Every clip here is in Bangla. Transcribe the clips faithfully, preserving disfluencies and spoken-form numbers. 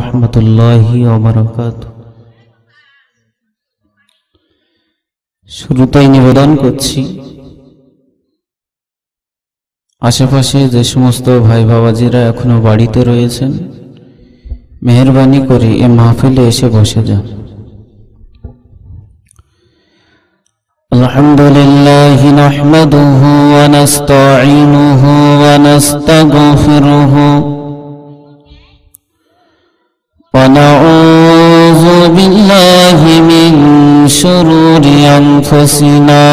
রহমতুল্লাহি ওয়া বারাকাতুহু। শুরুতেই নিবেদন করছি, আশেপাশে যে সমস্ত ভাই বাবাজিরা এখনো বাড়িতে রয়েছেন, মেহরবানি করে এ মাহফিলে এসে বসে যান। আলহামদুলিল্লাহি নাহমাদুহু ওয়া নাস্তাঈনুহু ওয়া নাস্তাগফিরুহু ওয়া নাউযু বিল্লাহি মিন শুরুরি আনফুসিনা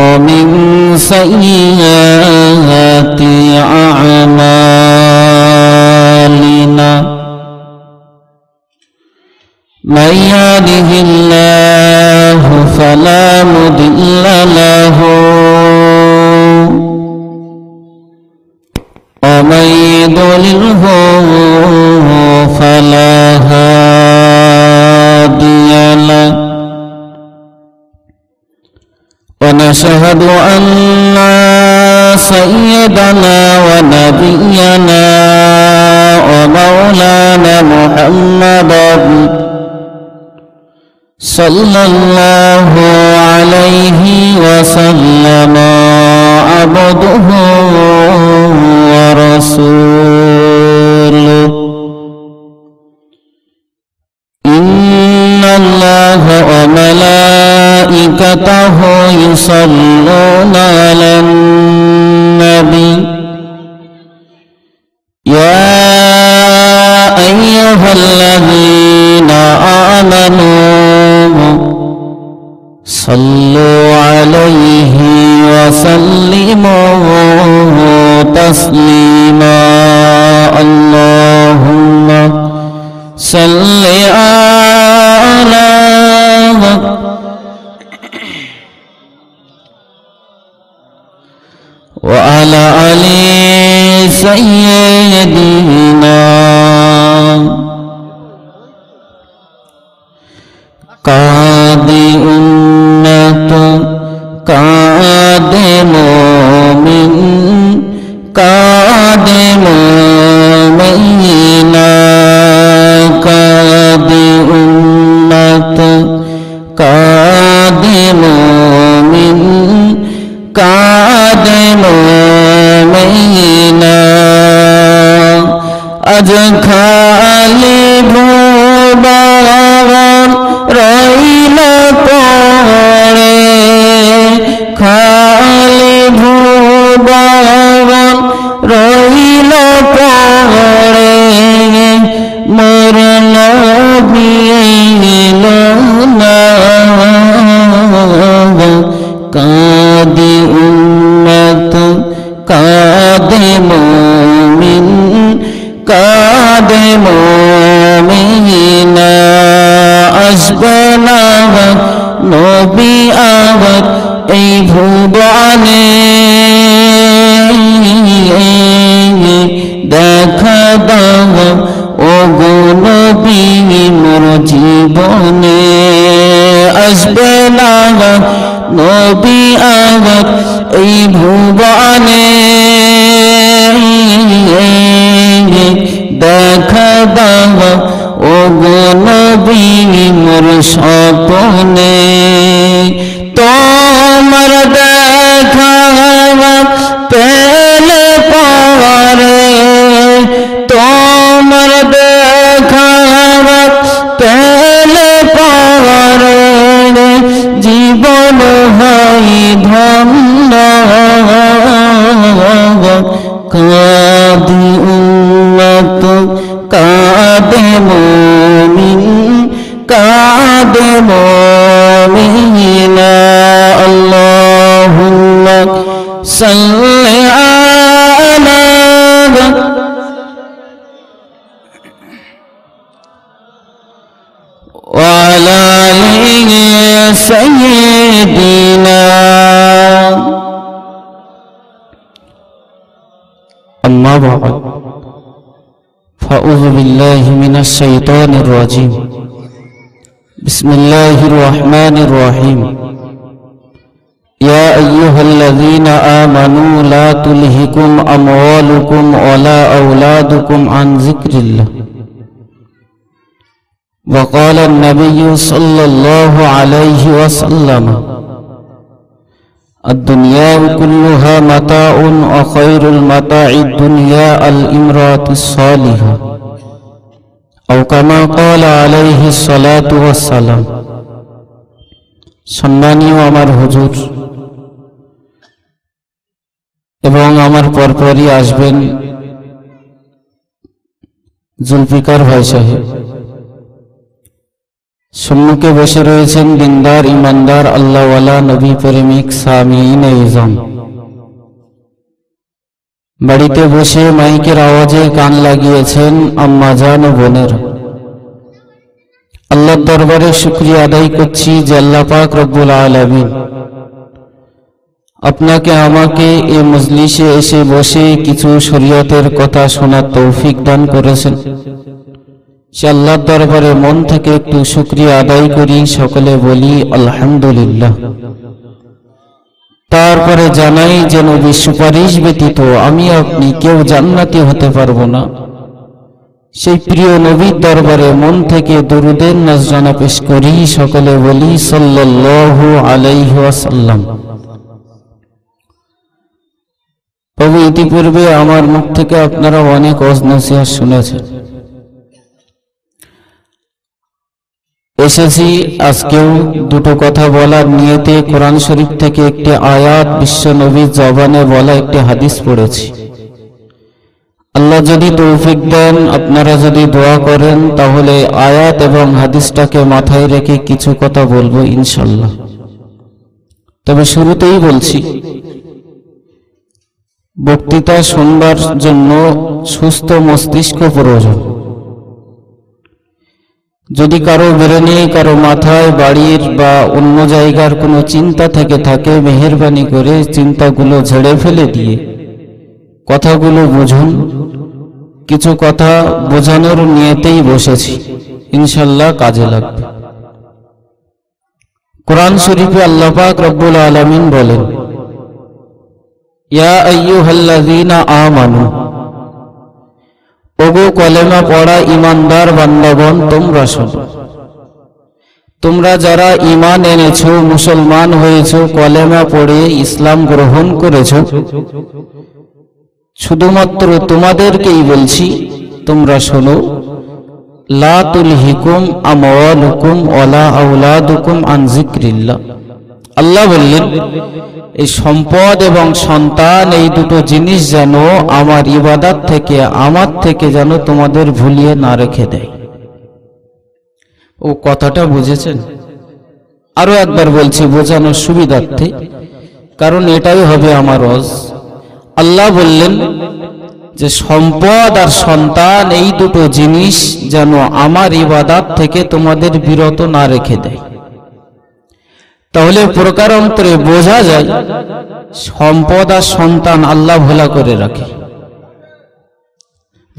ওয়া মিন সাইয়্যাতি আ'মালিনা من يهده الله فلا مضل له ومن يضلله فلا هادي له ونشهد أن سيدنا ونبينا ومولانا محمدا صلى الله عليه وسلم عبده ورسوله إن الله وملائكته يصلون على النبي يا أيها الذين آمنوا صلوا عليه وسلموا تسليما اللهم صل على وعلى آل سيدنا قاضي يا أيها الذين آمنوا لا تلهكم أموالكم ولا أولادكم عن ذكر الله وقال النبي صلى الله عليه وسلم الدنيا كلها متاع وخير المتاع الدنيا الامرأة الصالحة أو كما قال عليه الصلاة والسلام সম্মানীয় আমার হুজুর এবং আমার পরপরই আসবেন জুলফিকার ভাই সাহেব, সম্মুখে বসে রয়েছেন দিনদার ইমানদার আল্লাহওয়ালা নবী প্রেমিক সামিঈনে ইজাম। বাড়িতে বসে মাইকের আওয়াজে কান লাগিয়েছেন আম্মা জান ও বোনের। আল্লাহর দরবারে শুকরিয়া আদায় করছি যে আল্লাহ পাক রব্বুল আলামিন আপনাকে আমাকে এই মজলিসে এসে বসে কিছু শরীয়তের কথা শোনার তৌফিক দান করেছেন। সে আল্লাহর দরবারে মন থেকে একটু শুকরিয়া আদায় করি, সকলে বলি আলহামদুলিল্লাহ। তারপরে জানাই যে নবীর সুপারিশ ব্যতীত আমি আপনি কেউ জান্নাতি হতে পারবো না। সেই প্রিয় নবীর দরবারে মন থেকে দরুদের নাজরানা পেশ করি, সকলে বলি সাল্লাল্লাহু আলাইহি ওয়াসাল্লাম। তবে ইতিপূর্বে আমার মুখ থেকে আপনারা অনেক ওয়াজ-নসিহা শুনেছেন, এসেছি আজকেও দুটো কথা বলার নিয়তে। কোরআন শরীফ থেকে একটি আয়াত, বিশ্ব নবীর জবানে বলা একটি হাদিস পড়েছি। আল্লাহ যদি তৌফিক দেন, আপনারা যদি দোয়া করেন, তাহলে আয়াত এবং হাদিসটাকে মাথায় রেখে কিছু কথা বলবো ইনশাল্লাহ। তবে শুরুতেই বলছি, বক্তৃতা শুনবার জন্য সুস্থ মস্তিষ্ক প্রয়োজন। যদি কারো ব্রেনে, কারো মাথায় বাড়ির বা অন্য জায়গার কোনো চিন্তা থেকে থাকে, মেহেরবানি করে চিন্তাগুলো ঝেড়ে ফেলে দিয়ে কথাগুলো বুঝুন। কিছু কথা বোঝানোর নিয়েতেই বসেছি, ইনশাল্লাহ কাজে লাগবে। কোরআন শরীফে আল্লাহ পাক রব্বুল আলামিন বলেন, ইয়া আইয়ুহাল্লাযীনা আমানু, ওগো কলেমা পড়া ইমানদার বান্দাগণ, তোমরা শোনো। তোমরা যারা ইমান এনেছো, মুসলমান হয়েছো, কলেমা পড়ে ইসলাম গ্রহণ করেছো, শুধুমাত্র তোমাদেরকেই বলছি তোমরা শোনো। লা তুলহিকুম আমওয়ালুকুম ওয়ালা আওলাদুকুম আন যিকরিল্লাহ। আল্লাহ বললেন, এই সম্পদ এবং সন্তান এই দুটো জিনিস যেন আমার ইবাদত থেকে, আমার থেকে যেন তোমাদের ভুলিয়ে না রেখে দেয়। ও কথাটা বুঝেছেন? আরো একবার বলছি বোঝানোর সুবিধার্থে, কারণ এটাই হবে আমার ওয়াজ। আল্লাহ বললেন যে সম্পদ আর সন্তান এই দুটো জিনিস যেন আমার ইবাদত থেকে তোমাদের বিরত না রেখে দেয়। তাহলে প্রকারান্তরে বোঝা যায় সম্পদ আর সন্তান আল্লাহ ভোলা করে রাখে।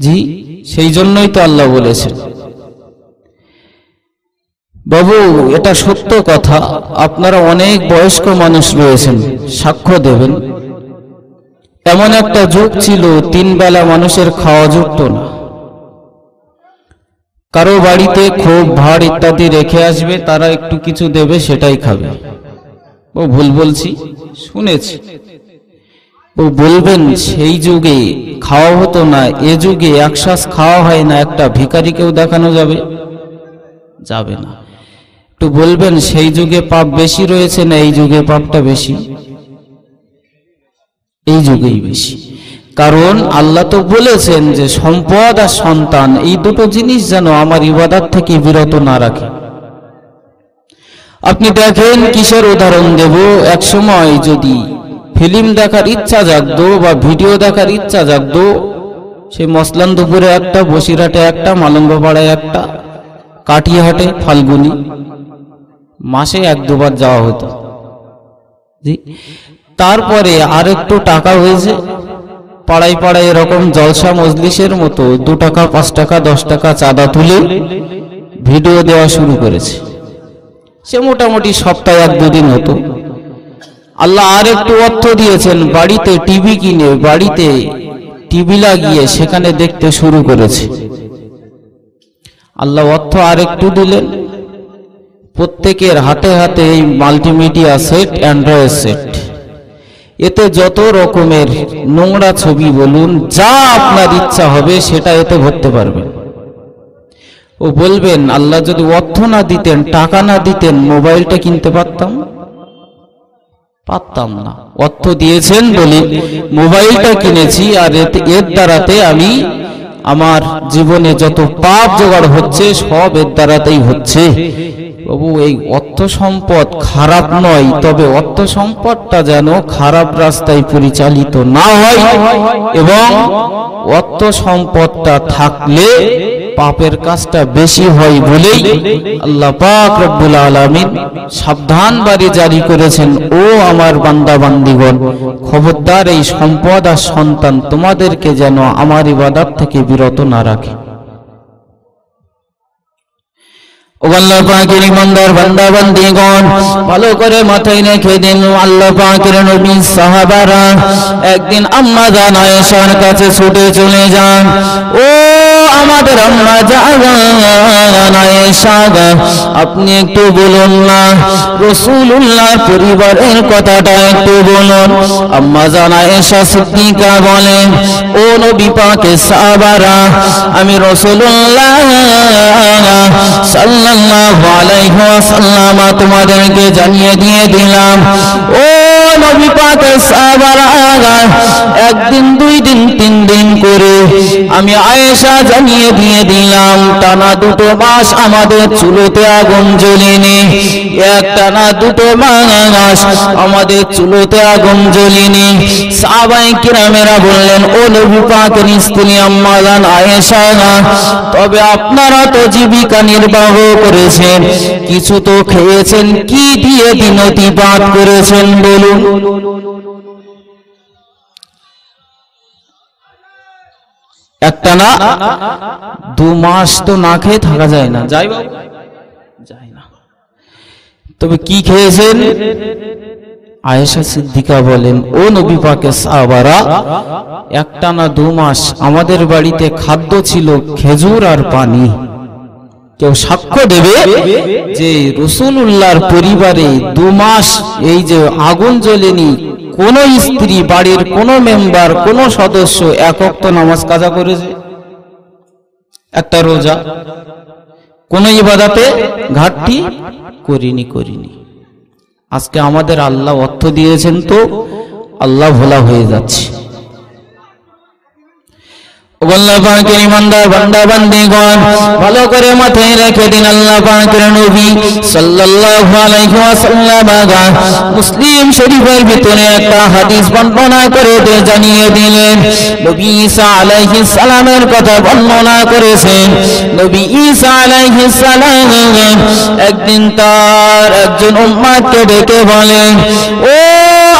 জি, সেই জন্যই তো আল্লাহ বলেছেন। বাবু, এটা সত্য কথা, আপনারা অনেক বয়স্ক মানুষ রয়েছেন, সাক্ষ্য দেবেন। এমন একটা যুগ ছিল তিন বেলা মানুষের খাওয়া জুটত না। কারো বাড়িতে খোপ ভাড় ইত্যাদি রেখে আসবে, তারা একটু কিছু দেবে, সেটাই খাবে। ও ভুল বলছি? শুনেছি। ও বলবেন সেই যুগে খাওয়া হতো না, এ যুগে একশ্বাস খাওয়া হয় না, একটা ভিখারিকেও দেখানো যাবে? যাবে না। একটু বলবেন সেই যুগে পাপ বেশি রয়েছে না এই যুগে? পাপটা বেশি, এই যুগেই বেশি। কারণ আল্লাহ তো বলেছেন যে সম্পদ আর সন্তান এই দুটো জিনিস যেন আমার ইবাদত থেকে বিরত না রাখে। আপনি দেখেন, কিসের উদাহরণ দেব, এক সময় যদি ফিল্ম দেখার ইচ্ছা জাগতো বা ভিডিও দেখার ইচ্ছা জাগতো, সে মসলান দুপুরে একটা, বসিরহাটে একটা, মালঙ্গপাড়ায় একটা, কাটিয়াহাটে, ফাল্গুনি, মাসে এক দুবার যাওয়া হতো। জি, তারপরে আর একটু টাকা হয়েছে, পাড়ায় পাড়ায় এরকম জলসা মজলিসের মতো দু টাকা পাঁচ টাকা দশ টাকা চাঁদা তুলে ভিডিও দেওয়া শুরু করেছে। সে মোটামুটি সপ্তাহে এক দুদিন হতো। আল্লাহ আর একটু অর্থ দিয়েছেন, বাড়িতে টিভি কিনে বাড়িতে টিভি লাগিয়ে সেখানে দেখতে শুরু করেছে। আল্লাহ অর্থ আর একটু দিলেন, প্রত্যেকের হাতে হাতে এই মাল্টিমিডিয়া সেট, অ্যান্ড্রয়েড সেট, এতে যত রকমের নোংরা ছবি বলুন যা আপনার ইচ্ছা হবে সেটা এতে ভরতে পারবেন। ও বলবেন, আল্লাহ যদি অর্থ না দিতেন, টাকা না দিতেন, মোবাইলটা কিনতে পারতাম? পারতাম না। অর্থ দিয়েছেন বলে মোবাইলটা কিনেছি, আর এর দ্বারাতে আমি আমার জীবনে যত পাপ জোগাড় হচ্ছে সব এর দ্বারাতেই হচ্ছে। বাবু, এই অর্থ সম্পদ খারাপ নয়, তবে অর্থ সম্পদটা যেন খারাপ রাস্তায় পরিচালিত না হয়, এবং অর্থ সম্পদটা থাকলে পাপের কাজটা বেশি হয় বলেই আল্লাহ পাক রব্বুল আলামিন সাবধান বাণী জারি করেছেন, ও আমার বান্দা বান্দিগণ, খবরদার এই সম্পদ আর সন্তান তোমাদেরকে যেন আমার ইবাদত থেকে বিরত না রাখে। আল্লাহ পাকের ইমানদার বান্দা বান্দিগণ, ভালো করে মাথায় রেখে দিন, আল্লাহ পাকের নবী সাহাবারা একদিন আম্মা জান আয়েশার কাছে ছুটে চলে যান। ও আমাদের আম্মা জান আয়েশা, আপনি একটু বলুন না রাসূলুল্লাহর পরিবারের কথাটা একটু বলুন। আম্মা জান আয়েশা সিদ্দিকা বলেন, ও নবী পাকের সাহাবারা, আমি রাসূলুল্লাহ সাল্লাল্লাহু আলাইহি ওয়াসাল্লাম তোমাদেরকে জানিয়ে দিয়ে দিলাম। ও নবী পাকের সাহাবারা, একদিন দুই দিন তিন দিন করে আমি আয়েশা জানিয়ে দিয়ে দিলাম। টানা দুটো মাস আমাদের চুলোতে আগুন জ্বলেনি, এক টানা দুটো মাস আমাদের চুলোতে আগুন জ্বলেনি। সাহাবায়ে কিরামেরা বললেন, ও নবী পাকের স্ত্রী আম্মা জান আয়েশা, তবে আপনারা তো জীবিকা নির্বাহ করেছেন, কিছু তো খেয়েছেন, কি দিয়ে দিন অতিবাদ করেছেন বলুন। একটা না দু মাস তো না খেয়ে থাকা যায় না, যাই বাবু যায় না, তবে কি খেয়েছেন? আয়েশা সিদ্দিকা বলেন, ও নবী পাকের সাহাবারা, একটা না দু মাস আমাদের বাড়িতে খাদ্য ছিল খেজুর আর পানি। কেউ সাক্ষ্য দেবে যে রাসূলুল্লাহর পরিবারে দু মাস এই যে আগুন জ্বলেনি, কোন স্ত্রী, বাড়ির কোন মেম্বার, কোন সদস্য এক ওয়াক্ত নামাজ কাজা করেছে, একটা রোজা, কোন ইবাদতে ঘাটতি করিনি করিনি আজকে আমাদের আল্লাহ অর্থ দিয়েছেন তো আল্লাহ ভোলা হয়ে যাচ্ছে। আল্লাহ পাকের ইমানদার বান্দা বান্দিগণ, ভালো করে মাথায় রেখে দিন, আল্লাহ পাকের নবী সাল্লাল্লাহু আলাইহি ওয়াসাল্লাম মুসলিম শরীফের ভিতরে একটা হাদিস বর্ণনা করে জানিয়ে দিলেন। নবী ঈসা আলাইহিস সালামের কথা বর্ণনা করেছেন। নবী ঈসা আলাইহিস সালাম একদিন তার একজন উম্মাহকে ডেকে বলেন, ও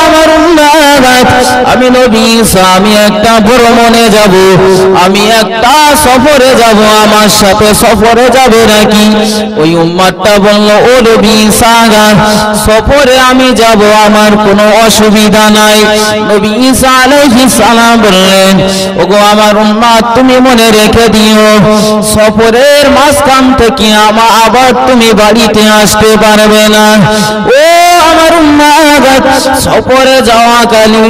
আমার উম্মাহ, আমি নবী ঈসা আমি একটা ভ্রমণে যাব, আমি একটা সফরে যাব, আমার সাথে সফরে যাবে নাকি? ওই উম্মাহটা বলল, ও নবী ঈসা, সফরে আমি যাব, আমার কোনো অসুবিধা নাই। নবী ঈসা আলাইহিস সালাম বললেন, ওগো আমার উম্মাহ, তুমি মনে রেখে দিও, সফরের মাঝখান থেকে আমার আবার তুমি বাড়িতে আসতে পারবে না। ও আমার উম্মাহ, সফরে যাওয়াকালীন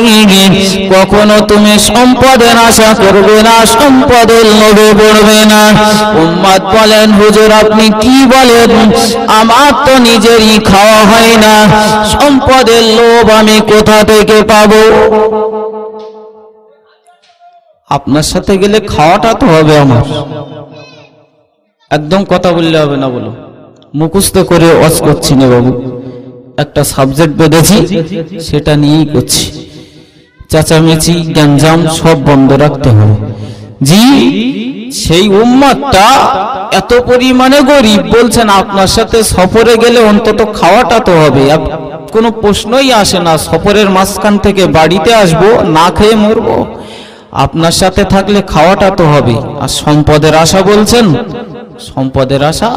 কখনো তুমি সম্পদের আশা করবে না, সম্পদের লোভে পড়বে না। উম্মাদ বলেন, হুজুর আপনি কি বলেন, আমার তো নিজেরই খাওয়া হয় না, সম্পদের লোভ আমি কোথা থেকে পাবো? আপনার সাথে গেলে খাওয়াটা তো হবে আমার, একদম কথা বললে হবে না, বলো মুখস্থ করে ওয়াজ করছি না বাবু, একটা সাবজেক্ট বেঁধেছি সেটা নিয়েই করছি, চেঁচামেচি গ্যাঞ্জাম সব বন্ধ রাখতে হবে। জি, সেই উম্মাদটা এত পরিমাণে গরিব, বলছেন আপনার সাথে সফরে গেলে অন্তত খাওয়াটা তো হবে, কোনো প্রশ্নই আসে না, সফরের মাঝখান থেকে বাড়িতে আসবো না খেয়ে মরবো, আপনার সাথে থাকলে খাওয়াটা তো হবে, আর সম্পদের আশা বলছেন, সম্পদের আশা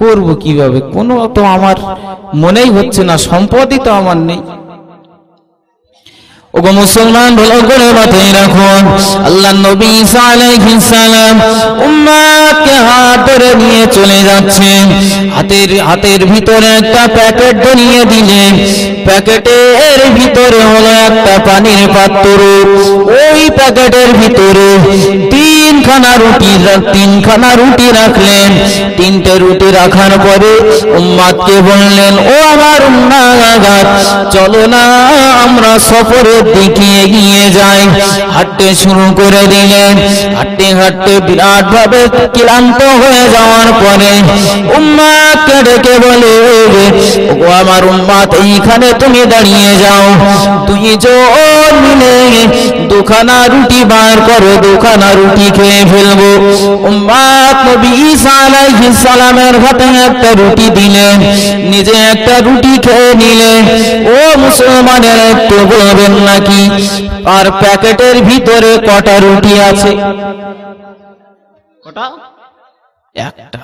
করব কিভাবে, কোনো তো আমার মনেই হচ্ছে না, সম্পদই তো আমার নেই। ওগো মুসলমান ভালো করে মাথায় রাখুন, আল্লাহ নবী ঈসা আলাইহিস সালাম উম্মাতকে হাত ধরে নিয়ে চলে যাচ্ছেন। হাতের হাতের ভিতরে একটা প্যাকেট ধরিয়ে দিলেন। প্যাকেটের ভিতরে হলো একটা পানির পাত্র। ওই প্যাকেটের ভিতরে তিনখানা রুটি তিনখানা রুটি রাখলেন। তিনটে রুটি রাখার পরে উম্মাতকে বললেন, ও আমার উম্মাত, চলো না আমরা সফরে দিকে এগিয়ে যাই। হাঁটতে শুরু করে দিলেন। হাঁটতে হাঁটতে বিরাট ভাবে ক্লান্ত হয়ে যাওয়ার পরে উম্মাতকে ডেকে বলে, ও আমার উম্মাত, এইখানে তুমি দাঁড়িয়ে যাও। দুইজন মিলে দুখানা রুটি বার করো, দুখানা রুটি খেয়ে ফেলবো। উম্মাত নবী ঈসা আলাইহিস সালামের হাতে একটা রুটি দিলেন, নিজে একটা রুটি খেয়ে নিলেন। ও মুসলমানের একটু বলবেন নাকি আর প্যাকেটের ভিতরে কটা রুটি আছে? কটা? একটা।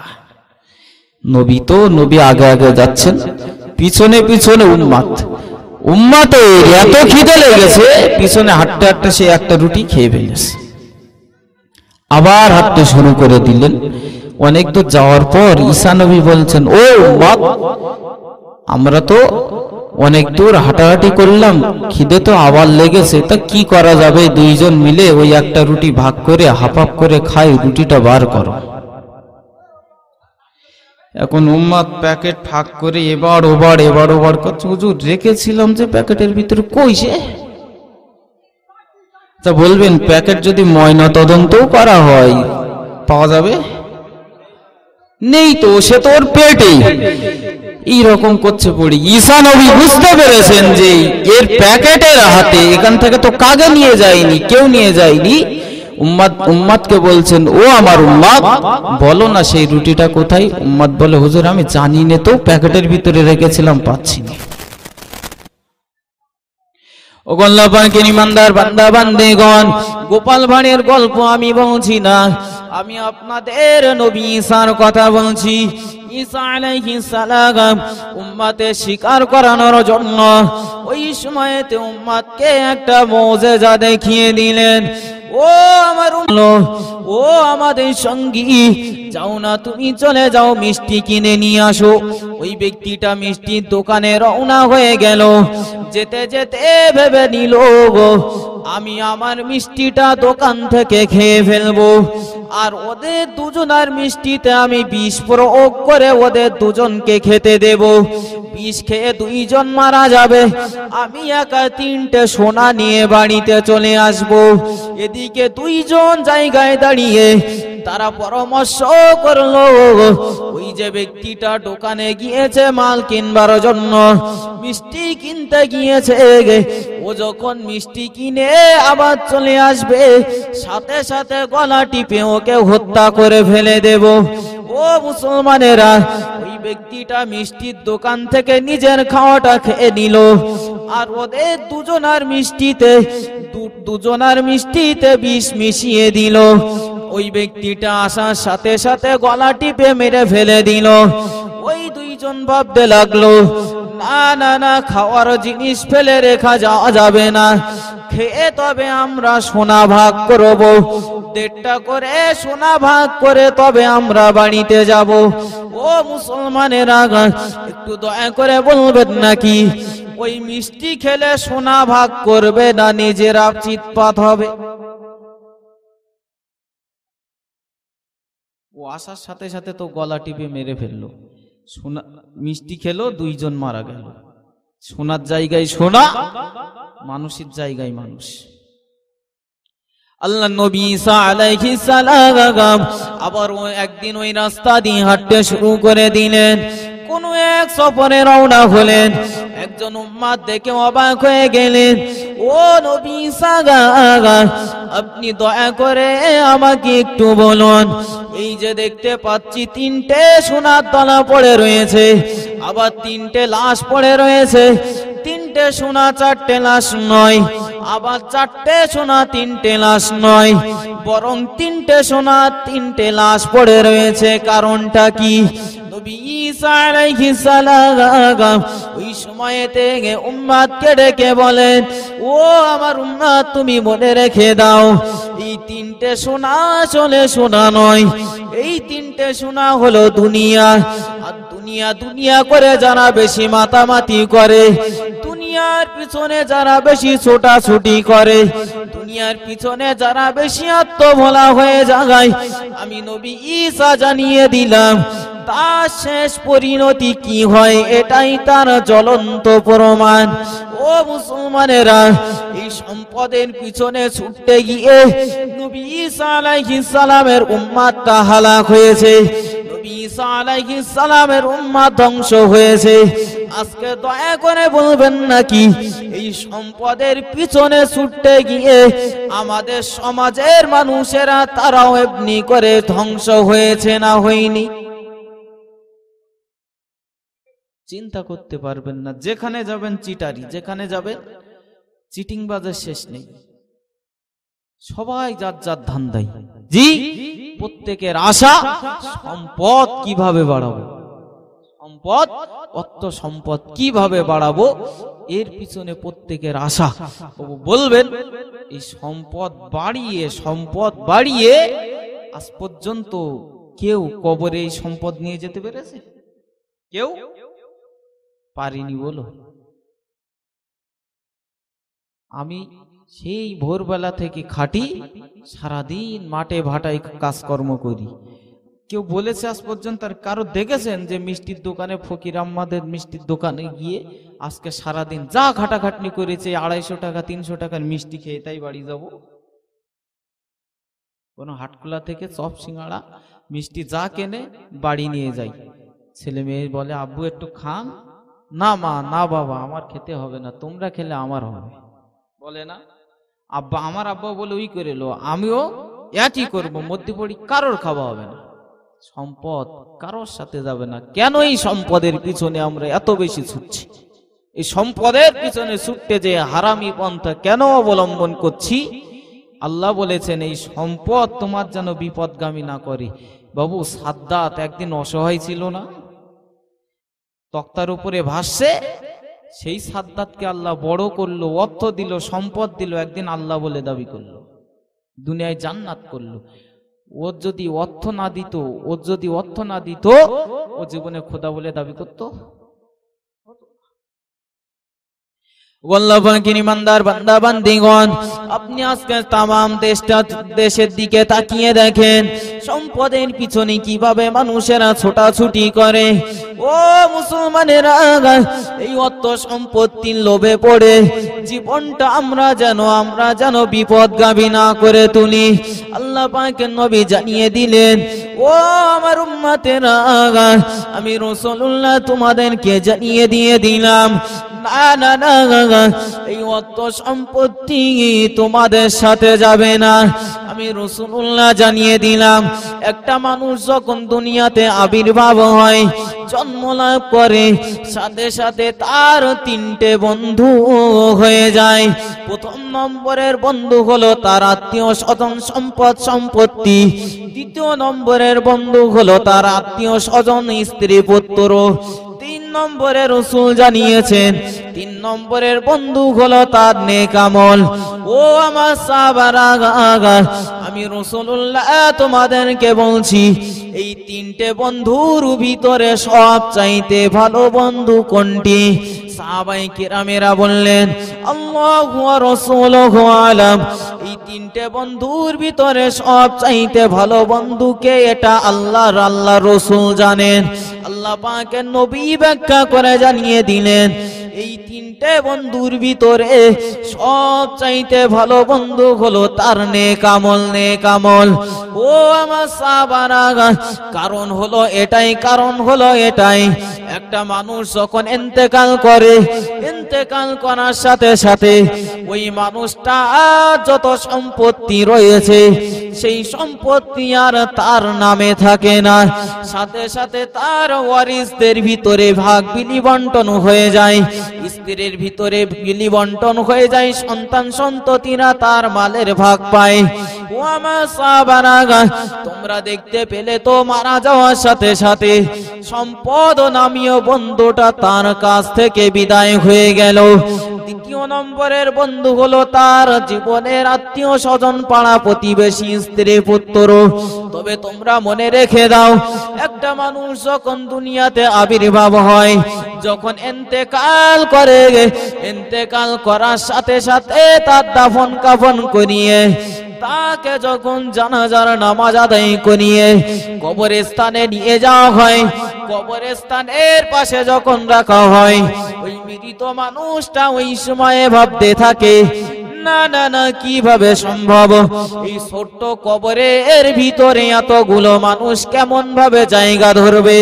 নবী তো নবী আগে আগে যাচ্ছেন, পিছনে পিছনে উম্মাত। উম্মাতের এত খিদে লেগেছে, পিছনে হাঁটতে হাঁটতে সে একটা রুটি খেয়ে ফেলেছে। আবার হাঁটতে শুরু করে দিলেন। অনেক দূর যাওয়ার পর ঈসা নবী বলছেন, ও উম্মাত, আমরা তো অনেক দূর হাঁটাহাঁটি করলাম, খিদে তো আবার লেগেছে, তা কি করা যাবে? দুইজন মিলে ওই একটা রুটি ভাগ করে হাফাফ করে খাই, রুটিটা বার করো। এখন উম্মাত প্যাকেট ফাঁক করে এবার ওবার এবার ওবার করছে। হুজুর, রেখেছিলাম যে প্যাকেটের ভিতরে, কই সে? তা বলবেন, প্যাকেট যদি ময়না তদন্তও করা হয় পাওয়া যাবে? নেই তো, সে তো ওর পেটে। এইরকম করছে পড়ি। ঈসা নবী বুঝতে পেরেছেন যে এর প্যাকেটের হাতে, এখান থেকে তো কাগে নিয়ে যায়নি, কেউ নিয়ে যায়নি। উম্মাত উম্মাতকে বলছেন, ও আমার উম্মাত, বলো না সেই রুটিটা কোথায়? উম্মাত বলে, হুজুর আমি জানি না, তো প্যাকেটের ভিতরে রেখেছিলাম, পাচ্ছি না। আল্লাহ পাকের ইমানদার বান্দা বান্দেগণ, গোপাল ভাঁড়ের গল্প আমি বলছি না, আমি আপনাদের নবী ঈসার কথা বলছি। ঈসা আলাইহিস সালাম উম্মতকে শিকার করানোর জন্য ওই সময়তে উম্মতকে একটা মুজিজা দেখিয়ে দিলেন। ও আমার উম্মত, ও আমাদের সঙ্গী, যাও না তুমি, চলে যাও, মিষ্টি কিনে নিয়ে আসো। ওই ব্যক্তিটা মিষ্টির দোকানে রওনা হয়ে গেল। যেতে যেতে ভেবে নিল, আমি আমার মিষ্টিটা দোকান থেকে খেয়ে ফেলবো, আর ওদের দুজনের মিষ্টিতে আমি বিষ প্রয়োগ করে ওদের দুজনকে খেতে দেব। বিষ খেয়ে দুইজন মারা যাবে, আমি একা তিনটে সোনা নিয়ে বাড়িতে চলে আসব। এদিকে দুইজন জায়গায় দাঁড়িয়ে তারা পরামর্শ করলো। ওই যে ব্যক্তিটা দোকানে গিয়েছে মাল কিনবার জন্য, মিষ্টি কিনতে গিয়েছে, ও যখন মিষ্টি কিনে আবার চলে আসবে, সাথে সাথে গলা টিপে ওকে হত্যা করে ফেলে দেব। ও মুসলমানেরা, ওই ব্যক্তিটা মিষ্টির দোকান থেকে নিজের খাওয়াটা খেয়ে নিল, আর ওদের দুজনার মিষ্টিতে দুজনার মিষ্টিতে বিষ মিশিয়ে দিল। ওই ব্যক্তিটা আসার সাথে সাথে গলা টিপে মেরে ফেলে দিল। ওই দুইজন ভাবতে লাগলো, না না না, খাওয়ার জিনিস ফেলে রেখা যাওয়া যাবে না, খেয়ে তবে আমরা সোনা ভাগ করব, দেড়টা করে সোনা ভাগ করে তবে আমরা বাড়িতে যাব। ও মুসলমানেরা, একটু দয়া করে বলবেন নাকি, ওই মিষ্টি খেলে সোনা ভাগ করবে না নিজেরা চিৎপাত হবে? ও আসার সাথে সাথে তো গলা টিপে মেরে ফেললো, সোনা মিষ্টি খেলো, দুইজন মারা গেল। সোনার জায়গায় সোনা, মানুষের জায়গায় মানুষ। আল্লাহ নবী ঈসা আলাইহিস সালাম আবার একদিন ওই রাস্তা দিয়ে হাঁটতে শুরু করে দিলেন। কোন এক সফরে রওনা হলেন। একজন উম্মাত দেখে অবাক হয়ে গেলেন, ও নবী ঈসা, আপনি দয়া করে আমাকে একটু বলুন, এই যে দেখতে পাচ্ছি তিনটে সোনার দলা পড়ে রয়েছে, আবার তিনটে লাশ পড়ে রয়েছে, তিনটে সোনা চারটে লাশ নয়, আবার চারটে সোনা তিনটে লাশ নয়, বরং তিনটে সোনা তিনটে লাশ পড়ে রয়েছে, কারণটা কি? নবী ঈসা আলাইহিস সালাম ওই সময়তে উম্মতকে ডেকে বলেন, ও আমার উম্মত, তুমি মনে রেখে দাও, এই তিনটে সোনা চলে সোনা নয়, এই তিনটে সোনা হলো দুনিয়া। আর দুনিয়া দুনিয়া করে যারা বেশি মাতামাতি করে, দুনিয়ার পিছনে যারা বেশি ছোটাছুটি করে, দুনিয়ার পিছনে যারা বেশি আত্মভোলা হয়ে যায়, আমি নবী ঈসা জানিয়ে দিলাম তার শেষ পরিণতি কি হয়, এটাই তার জ্বলন্ত প্রমাণ। ও মুসলমানেরা, এই সম্পদের পিছনে ছুটতে গিয়ে নবী ঈসা আলাইহিস সালামের উম্মতটা হালাক হয়েছে, নবী ঈসা আলাইহিস সালামের উম্মত ধ্বংস হয়েছে। আজকে দয়া করে বলবেন নাকি এই সম্পদের পিছনে ছুটতে গিয়ে আমাদের সমাজের মানুষেরা তারাও এমনি করে ধ্বংস হয়েছে না হয়নি? চিন্তা করতে পারবেন না। যেখানে যাবেন চিটারি, যেখানে যাবেন চিটিংবাজের শেষ নেই, সবাই যার যার ধান্দায়। জি, প্রত্যেকের আশা সম্পদ কিভাবে বাড়াবো, সম্পদ অর্থ সম্পদ কিভাবে বাড়াবো, এর পিছনে প্রত্যেকের আশা। বলবেন এই সম্পদ বাড়িয়ে সম্পদ বাড়িয়ে আজ পর্যন্ত কেউ কবরে এই সম্পদ নিয়ে যেতে পেরেছে? কেউ পারিনি। বলো, আমি সেই ভোরবেলা থেকে খাটি, সারাদিন মাঠে ভাটায় কাজকর্ম করি। কেউ বলেছে আজ পর্যন্ত? আর কারো দেখেছেন যে মিষ্টির দোকানে, ফকির আম্মাদের মিষ্টির দোকানে গিয়ে আজকে সারাদিন যা ঘাটাঘাটনি করেছে আড়াইশো টাকা তিনশো টাকার মিষ্টি খেয়ে তাই বাড়ি যাব? কোনো হাটকুলা থেকে চপ সিঙাড়া মিষ্টি যা কেনে বাড়ি নিয়ে যাই, ছেলে মেয়ে বলে আব্বু একটু খান, না মা না বাবা আমার খেতে হবে না, তোমরা খেলে আমার হবে, বলে না আব্বা, আমার আব্বা বলে ওই করে লো, আমিও একই করবো, মধ্যে পড়ি, কারোর খাওয়া হবে না, সম্পদ কারোর সাথে যাবে না। কেন এই সম্পদের পিছনে আমরা এত বেশি ছুটছি? এই সম্পদের পিছনে ছুটতে যে হারামি পন্থা কেন অবলম্বন করছি? আল্লাহ বলেছেন এই সম্পদ তোমার যেন বিপদগামী না করে। বাবু, সাদ্দাত একদিন অসহায় ছিল না? তক্তার উপরে ভাসছে। সেই সাদ্দাতকে আল্লাহ বড় করলো, অর্থ দিল, সম্পদ দিল, একদিন আল্লাহ বলে দাবি করলো, দুনিয়ায় জান্নাত করলো। ওর যদি অর্থ না দিত ওর যদি অর্থ না দিত ও জীবনে খোদা বলে দাবি করত? আপনি আজকে তামাম দেশের দিকে তাকিয়ে দেখেন সম্পদের পিছনে কিভাবে মানুষেরা ছোটাছুটি করে। ও মুসলমানেরা, এই অর্থ সম্পত্তির লোভে পড়ে জীবনটা আমরা যেন আমরা যেন বিপদগামী না করে তুলি। আল্লাহ পাকের নবী জানিয়ে দিলেন, ও আমার উম্মতেরা, আমি রাসূলুল্লাহ তোমাদেরকে জানিয়ে দিয়ে দিলাম, না না না এই অর্থ সম্পত্তি তোমাদের সাথে যাবে না। আমি রাসূলুল্লাহ জানিয়ে দিলাম, একটা মানুষ যখন দুনিয়াতে আবির্ভাব হয়, জন্ম লাভ করে, সাথে সাথে তার তিনটে বন্ধু হয়ে যায়। প্রথম নম্বরের বন্ধু হলো তার আত্মীয় স্বজন, সম্পদ, সম্পত্তি। দ্বিতীয় নম্বরের বন্ধু হলো তার আত্মীয় স্বজন, স্ত্রী, পুত্র। তিন নম্বরে রাসূল জানিয়েছেন তিন নম্বরের বন্ধু হলো তার নেক আমল। ও আমার সাহাবারা, আমি রাসূলুল্লাহ তোমাদেরকে বলছি এই তিনটে বন্ধুর ভিতরে সব চাইতে ভালো বন্ধু কোনটি? সাহাবায়ে কেরামেরা বললেন, আল্লাহু ওয়া রাসূলুহু আলাম। এই তিনটে বন্ধুর ভিতরে সব চাইতে ভালো বন্ধুকে, এটা আল্লাহর আল্লাহ রাসূল জানেন। আল্লাহ পাকের নবী ব্যাখ্যা করে জানিয়ে দিলেন এই তিনটে বন্ধুর ভিতরে সব চাইতে ভালো বন্ধু হলো তার নেক আমল, নেক আমল। ও আমার সাহাবারা, কারণ হলো এটাই কারণ হলো এটাই একটা মানুষ যখন ইন্তেকাল করে, ইন্তেকাল করার সাথে সাথে ওই মানুষটা যত সম্পত্তি রয়েছে সেই সম্পত্তি আর তার নামে থাকে না, সাথে সাথে তার ওয়ারিসদের ভিতরে ভাগ বিলিবণ্টন হয়ে যায়, স্ত্রীর ভিতরে বিলিবণ্টন হয়ে যায়, সন্তান সন্ততিরা তার মালের ভাগ পায়। তোমরা দেখতে পেলে তো মারা যাওয়ার সাথে সাথে সম্পদ নামীয় বন্ধুটা তার কাছ থেকে বিদায় হয়ে গেল। দ্বিতীয় নম্বরের বন্ধু হলো তার জীবনের আত্মীয় স্বজন, পাড়া প্রতিবেশী, স্ত্রী পুত্র। তবে তোমরা মনে রেখে দাও, একটা মানুষ যখন দুনিয়াতে আবির্ভাব হয়, যখন ইন্তেকাল করে, ইন্তেকাল করার সাথে সাথে তার দাফন কাফন করিয়ে তাকে যখন জানাজার নামাজ আদায় করিয়ে কবরস্থানে নিয়ে যাওয়া হয়, কবরস্থানের পাশে যখন রাখা হয়, ওই মৃত মানুষটা ওই সময়ে ভাবতে থাকে, না না না কিভাবে সম্ভব, এই ছোট্ট কবরের ভিতরে এতগুলো মানুষ কেমন ভাবে জায়গা ধরবে।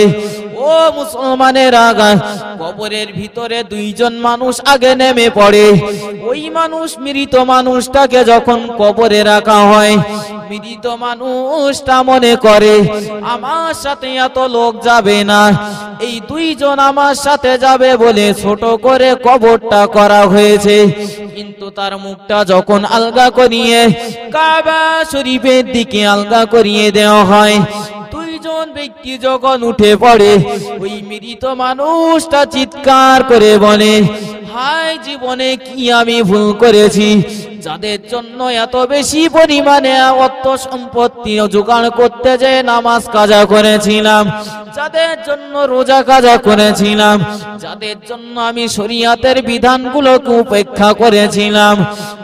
ও মুসলমানের আগা, কবরের ভিতরে দুইজন মানুষ আগে নেমে পড়ে। ওই মানুষ মৃত মানুষটাকে যখন কবরে রাখা হয়, মৃত মানুষটা মনে করে আমার সাথে এত লোক যাবে না, এই দুইজন আমার সাথে যাবে বলে ছোট করে কবরটা করা হয়েছে। কিন্তু তার মুখটা যখন আলগা করিয়ে কাবা শরীফের দিকে আলগা করিয়ে দেওয়া হয়, দুইজন ব্যক্তি যখন উঠে পড়ে, ওই মৃত মানুষটা চিৎকার করে বলে, হায় জীবনে কি আমি ভুল করেছি, যাদের জন্য এত বেশি পরিমাণে অর্থ সম্পত্তি জোগাড় করতে যে নামাজ কাজা করেছিলাম, যাদের জন্য রোজা কাজা করেছিলাম, যাদের জন্য আমি শরীয়তের বিধানগুলোকে উপেক্ষা করেছিলাম,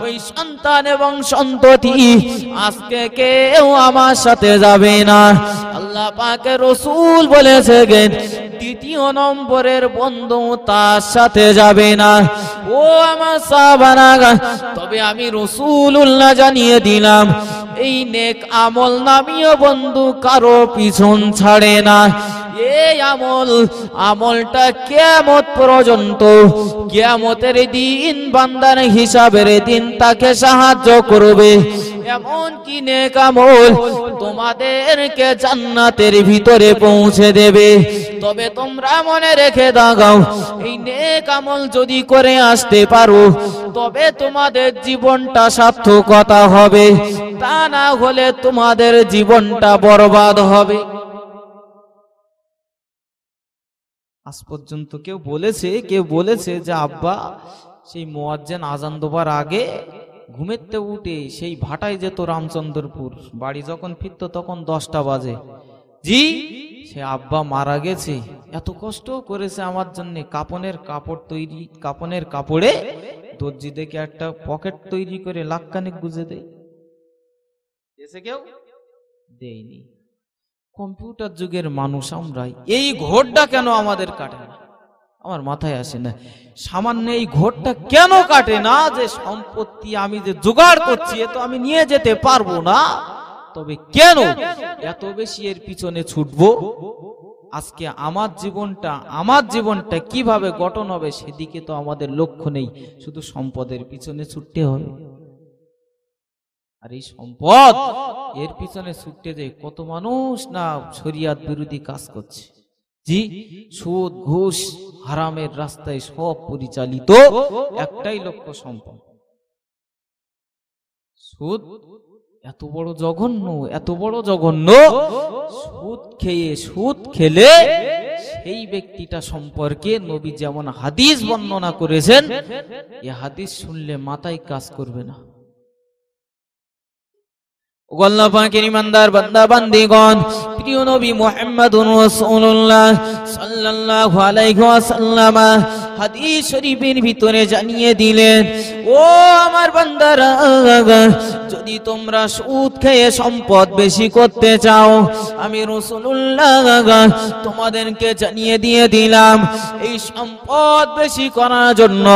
ওই সন্তান এবং সন্ততি আজকে কেউ আমার সাথে যাবে না। আল্লাহ পাকের রসূল বলেছে, দ্বিতীয় নম্বরের বন্ধু তার সাথে যাবে না। ও আমার সাহাবারা, তবে আমি রাসূলুল্লাহ জানিয়ে দিলাম, এই নেক আমল নামীয় বন্ধু কারো পিছন ছাড়ে না। এই আমল আমলটা কিয়ামত পর্যন্ত, কিয়ামতের দিন বান্দার হিসাবের দিন তাকে সাহায্য করবে। এমন কি নেক আমল তোমাদেরকে জান্নাতের ভিতরে পৌঁছে দেবে। তবে তোমরা মনে রেখে দাও, এই নেক আমল যদি করে আসতে পারো তবে তোমাদের জীবনটা সার্থকতা হবে, তা না হলে তোমাদের জীবনটা বরবাদ হবে। আজ পর্যন্ত কেউ বলেছে কেউ বলেছে যে আব্বা, সেই মুয়াজ্জিন আজান দেবার আগে ঘুমেতে উঠে সেই ভাটায় যেত রামচন্দ্রপুর, বাড়ি যখন ফিরত তখন দশটা বাজে। জি, সে আব্বা মারা গেছে, এত কষ্ট করেছে আমার জন্য, কাপনের কাপড় তৈরি, কাপনের কাপড়ে দর্জি দেখে একটা পকেট তৈরি করে লাক্কানিক গুজে দেয়। এসে কেউ দেয়নি। কম্পিউটার যুগের মানুষ আমরাই, এই ঘোরটা কেন আমাদের কাটে না আমার মাথায় আসে না। সামান্য এই ঘোরটা কেন কাটে না যে সম্পত্তি আমি যে জোগাড় করছি এ তো আমি নিয়ে যেতে পারবো না, তবে কেন এত বেশি এর পিছনে ছুটবো। আজকে আমার জীবনটা আমার জীবনটা কিভাবে গঠন হবে সেদিকে তো আমাদের লক্ষ্য নেই, শুধু সম্পদের পিছনে ছুটতে হবে। আর এই সম্পদ এর পিছনে ছুটতে যে কত মানুষ না শরিয়াত বিরোধী কাজ করছে। জি, সুদ, ঘুষ, হারামের রাস্তায় সব পরিচালিত, একটাই লক্ষ্য সম্পদ। সুদ এত বড় জঘন্য, এত বড় জঘন্য। সুদ খেয়ে সুদ খেলে সেই ব্যক্তিটা সম্পর্কে নবী যেমন হাদিস বর্ণনা করেছেন, এ হাদিস শুনলে মাথায় কাজ করবে না। আল্লাহ পাকের ইমানদার বান্দা বান্দিগণ, প্রিয় নবী মুহাম্মদুর রাসূলুল্লাহ সাল্লাল্লাহু আলাইহি ওয়াসাল্লাম হাদিস শরীফের ভিতরে জানিয়ে দিলেন, ও আমার বান্দারা, যদি তোমরা সুদ খেয়ে সম্পদ বেশি করতে চাও, আমি রাসূলুল্লাহ তোমাদেরকে জানিয়ে দিয়ে দিলাম, এই সম্পদ বেশি করার জন্য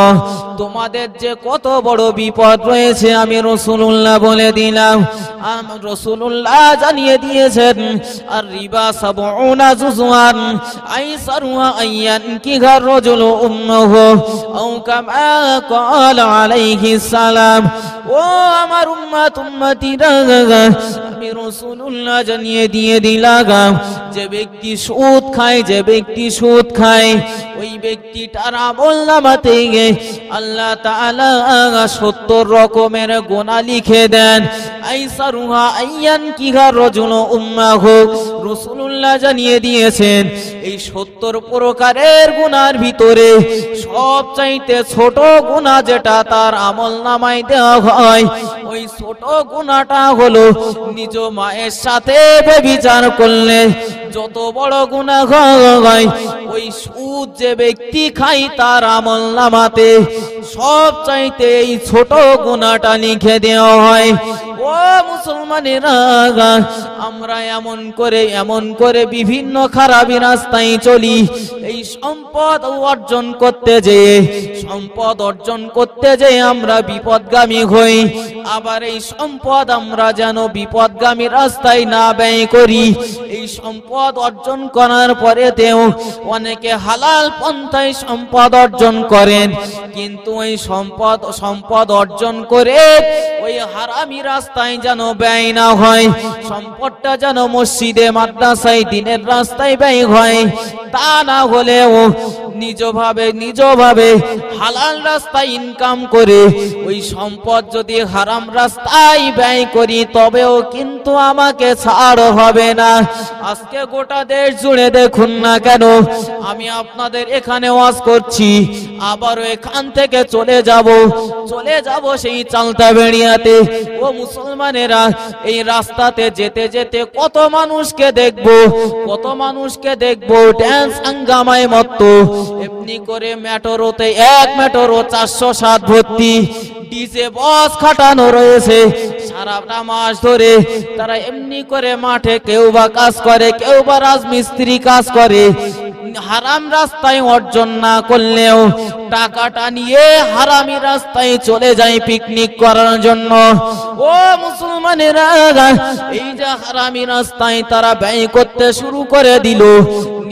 তোমাদের যে কত বড় বিপদ রয়েছে আমি রাসূলুল্লাহ বলে দিলাম। রাসূলুল্লাহ জানিয়ে দিয়েছেন, আর রিবা সাবউনা জুজওয়ান আইসারুহা আইয়ান কিগার রাজুলু উম্মুহু আও কামা ক্বালা আলাইহিস সালাম। ও আমার উম্মাত উম্মতিরা, আমি রাসূলুল্লাহ জানিয়ে দিয়ে দিলাম, যে ব্যক্তি সুদ খায় যে ব্যক্তি সুদ খায় ওই ব্যক্তিটার আমলনামাতে আল্লাহ তাআলা সত্তর রকমের গুনাহ লিখে দেন। আইসারুহা আইয়ান কিহা রাজুল উম্মাহু, রাসূলুল্লাহ জানিয়ে দিয়েছেন এই সত্তর প্রকারের গুনার ভিতরে সবচাইতে ছোট গুনাহ যেটা তার আমলনামায় দেওয়া হয় ওই ছোট গুনাহটা হলো নিজ মায়ের সাথে ব্যভিচার করলে যত বড় গুনাহ হয় ওই সুদ যে ব্যক্তি খায় তার আমলনামাতে সবচাইতে এই ছোট গুনাহটা লিখে দেওয়া হয়। ও মুসলমানেরা, আমরা এমন করে এমন করে বিভিন্ন খারাপ রাস্তায় চলি, এই সম্পদ অর্জন করতে যেয়ে সম্পদ অর্জন করতে যেয়ে আমরা বিপদগামী হই। আবার এই সম্পদ আমরা যেন বিপদগামী রাস্তায় না ব্যয় করি। এই সম্পদ অর্জন করার পরেও অনেকে হালাল পন্থায় সম্পদ অর্জন করেন, কিন্তু ওই সম্পদ সম্পদ অর্জন করে ওই হারামি রাস্তায় যেন ব্যয় না হয়, সম্পদটা যেন মসজিদে মাদ্রাসায় দিনের রাস্তায় ব্যয় হয়। তা না হলেও নিজভাবে নিজভাবে হালাল রাস্তায় ইনকাম করে ওই সম্পদ যদি হারাম রাস্তায় ব্যয় করি তবেও কিন্তু আমাকে ছাড় হবে না। আজকে গোটা দেশ জুড়ে দেখুন না কেন, আমি আপনাদের এখানে ওয়াজ করছি, আবারও এখান থেকে চলে যাব চলে যাব সেই চালতা বেড়িয়াতে। ও মুসলমানেরা, এই রাস্তাতে যেতে যেতে কত মানুষকে দেখবো কত মানুষকে দেখবো ড্যান্স হাঙ্গামায় মত্ত, এমনি করে মেটরোতে এক মেটরো চারশো সাত ভর্তি ডিজে বস খাটানো রয়েছে সারাটা মাস ধরে। তারা এমনি করে মাঠে কেউ বা কাজ করে কেউ বা রাজমিস্ত্রি কাজ করে, হারাম রাস্তায় অর্জন না করলেও টাকাটা নিয়ে হারামি রাস্তায় চলে যায় পিকনিক করার জন্য। ও মুসলমানেরা, এই যে হারামি রাস্তায় তারা ব্যয় করতে শুরু করে দিল,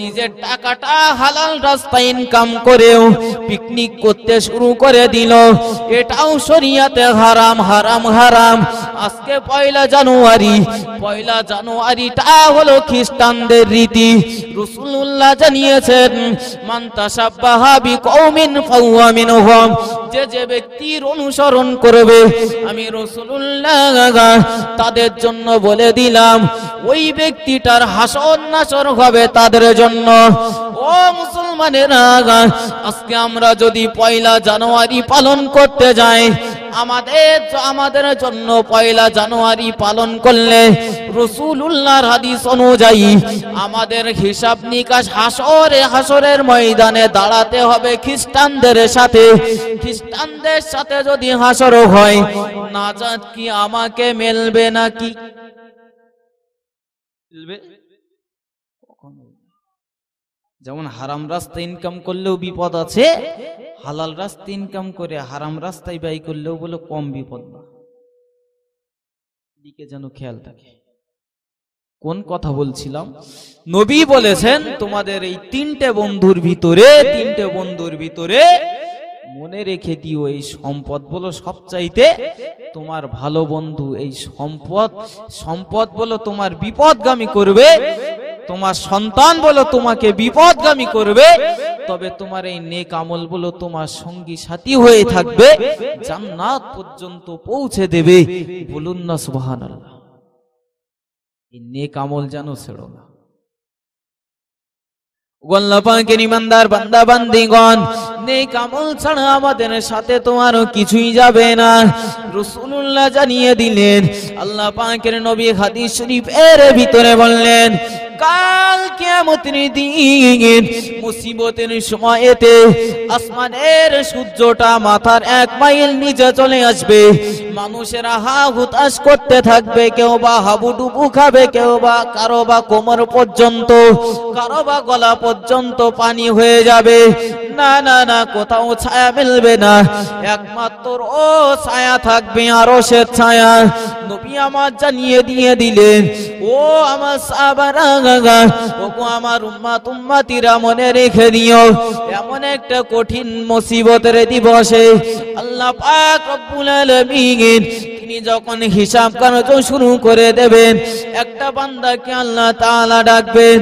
নিজের টাকাটা হালাল রাস্তায় ইনকাম করেও পিকনিক করতে শুরু করে দিল, এটাও শরিয়াতে হারাম হারাম হারাম। আজকে পয়লা জানুয়ারি পয়লা জানুয়ারিটা হলো খ্রিস্টানদের রীতি। রাসূলুল্লাহ জানিয়েছেন মান তাশাব্বাহা বিকওমিন ফাওয়া মিনহুম, যে যে ব্যক্তির অনুসরণ করবে আমি রাসূলুল্লাহ তাদের জন্য বলে দিলাম ওই ব্যক্তিটার হাসর নাসর হবে তাদের জন্য। ও মুসলমানেরা, আজকে আমরা যদি পয়লা জানুয়ারি পালন করতে যাই আমাদের আমাদের জন্য পয়লা জানুয়ারি পালন করলে রাসূলুল্লাহর হাদিস অনুযায়ী আমাদের হিসাব নিকাশ হাসরে হাসরের ময়দানে দাঁড়াতে হবে খ্রিস্টানদের সাথে। খ্রিস্টানদের সাথে যদি হাসর হয় নাজাত কি আমাকে মেলবে নাকি? যেমন হারাম রাস্তায় ইনকাম করলেও বিপদ আছে, হালাল রাস্তায় ইনকাম করে হারাম রাস্তায় ব্যয় করলেও বলে কম বিপদ না, দিকে যেন খেয়াল থাকে। কোন কথা বলছিলাম? নবী বলেছেন তোমাদের এই তিনটে বন্ধুর ভিতরে তিনটে বন্ধুর ভিতরে মনে রেখে দিও এই সম্পদ বলো সবচাইতে তোমার ভালো বন্ধু। এই সম্পদ সম্পদ বলো তোমার বিপদগামী করবে, তোমার সন্তান বলো তোমাকে বিপদগামী করবে, তবে তোমার এই নেক আমল বলো তোমার সঙ্গী সাথী হয়ে থাকবে, জান্নাত পর্যন্ত পৌঁছে দেবে। বলুন না সুবহানাল্লাহ। এই নেক আমল যেন ছেড়ো না। গোল্লা পাকের ইমানদার বান্দা বান্দিগণ, নেক আমল ছাড়া আমাদের সাথে তো আর কিছুই যাবে না। রাসূলুল্লাহ জানিয়ে দিলেন, আল্লাহ পাকের নবী হাদিস শরীফের ভিতরে বললেন কাল কিয়ামতের দিন মুসিবতের সময়তে আসমানের সূর্যটা মাথার এক মাইল নিচে চলে আসবে, মানুষেরা হা হুতাশ করতে থাকবে, কেউ বা হাবুডুবু খাবে, কেউ বা কারো বা কোমর পর্যন্ত কারো বা গলা পর্যন্ত পানি হয়ে যাবে, না না না কোথাও ছায়া মিলবে না, একমাত্র ও ছায়া থাকবে আরশের ছায়া। নবী আমার জানিয়ে দিয়ে দিলেন ও আমার সাহাবারা, ওগো আমার উম্মাত উম্মাতিরা মনে রেখে দিও এমন একটা কঠিন মুসিবতের দিবসে আল্লাহ পাক রব্বুল আলামিন তিনি যখন হিসাব কার্য শুরু করে দেবেন, একটা বান্দাকে আল্লাহ তাআলা ডাকবেন,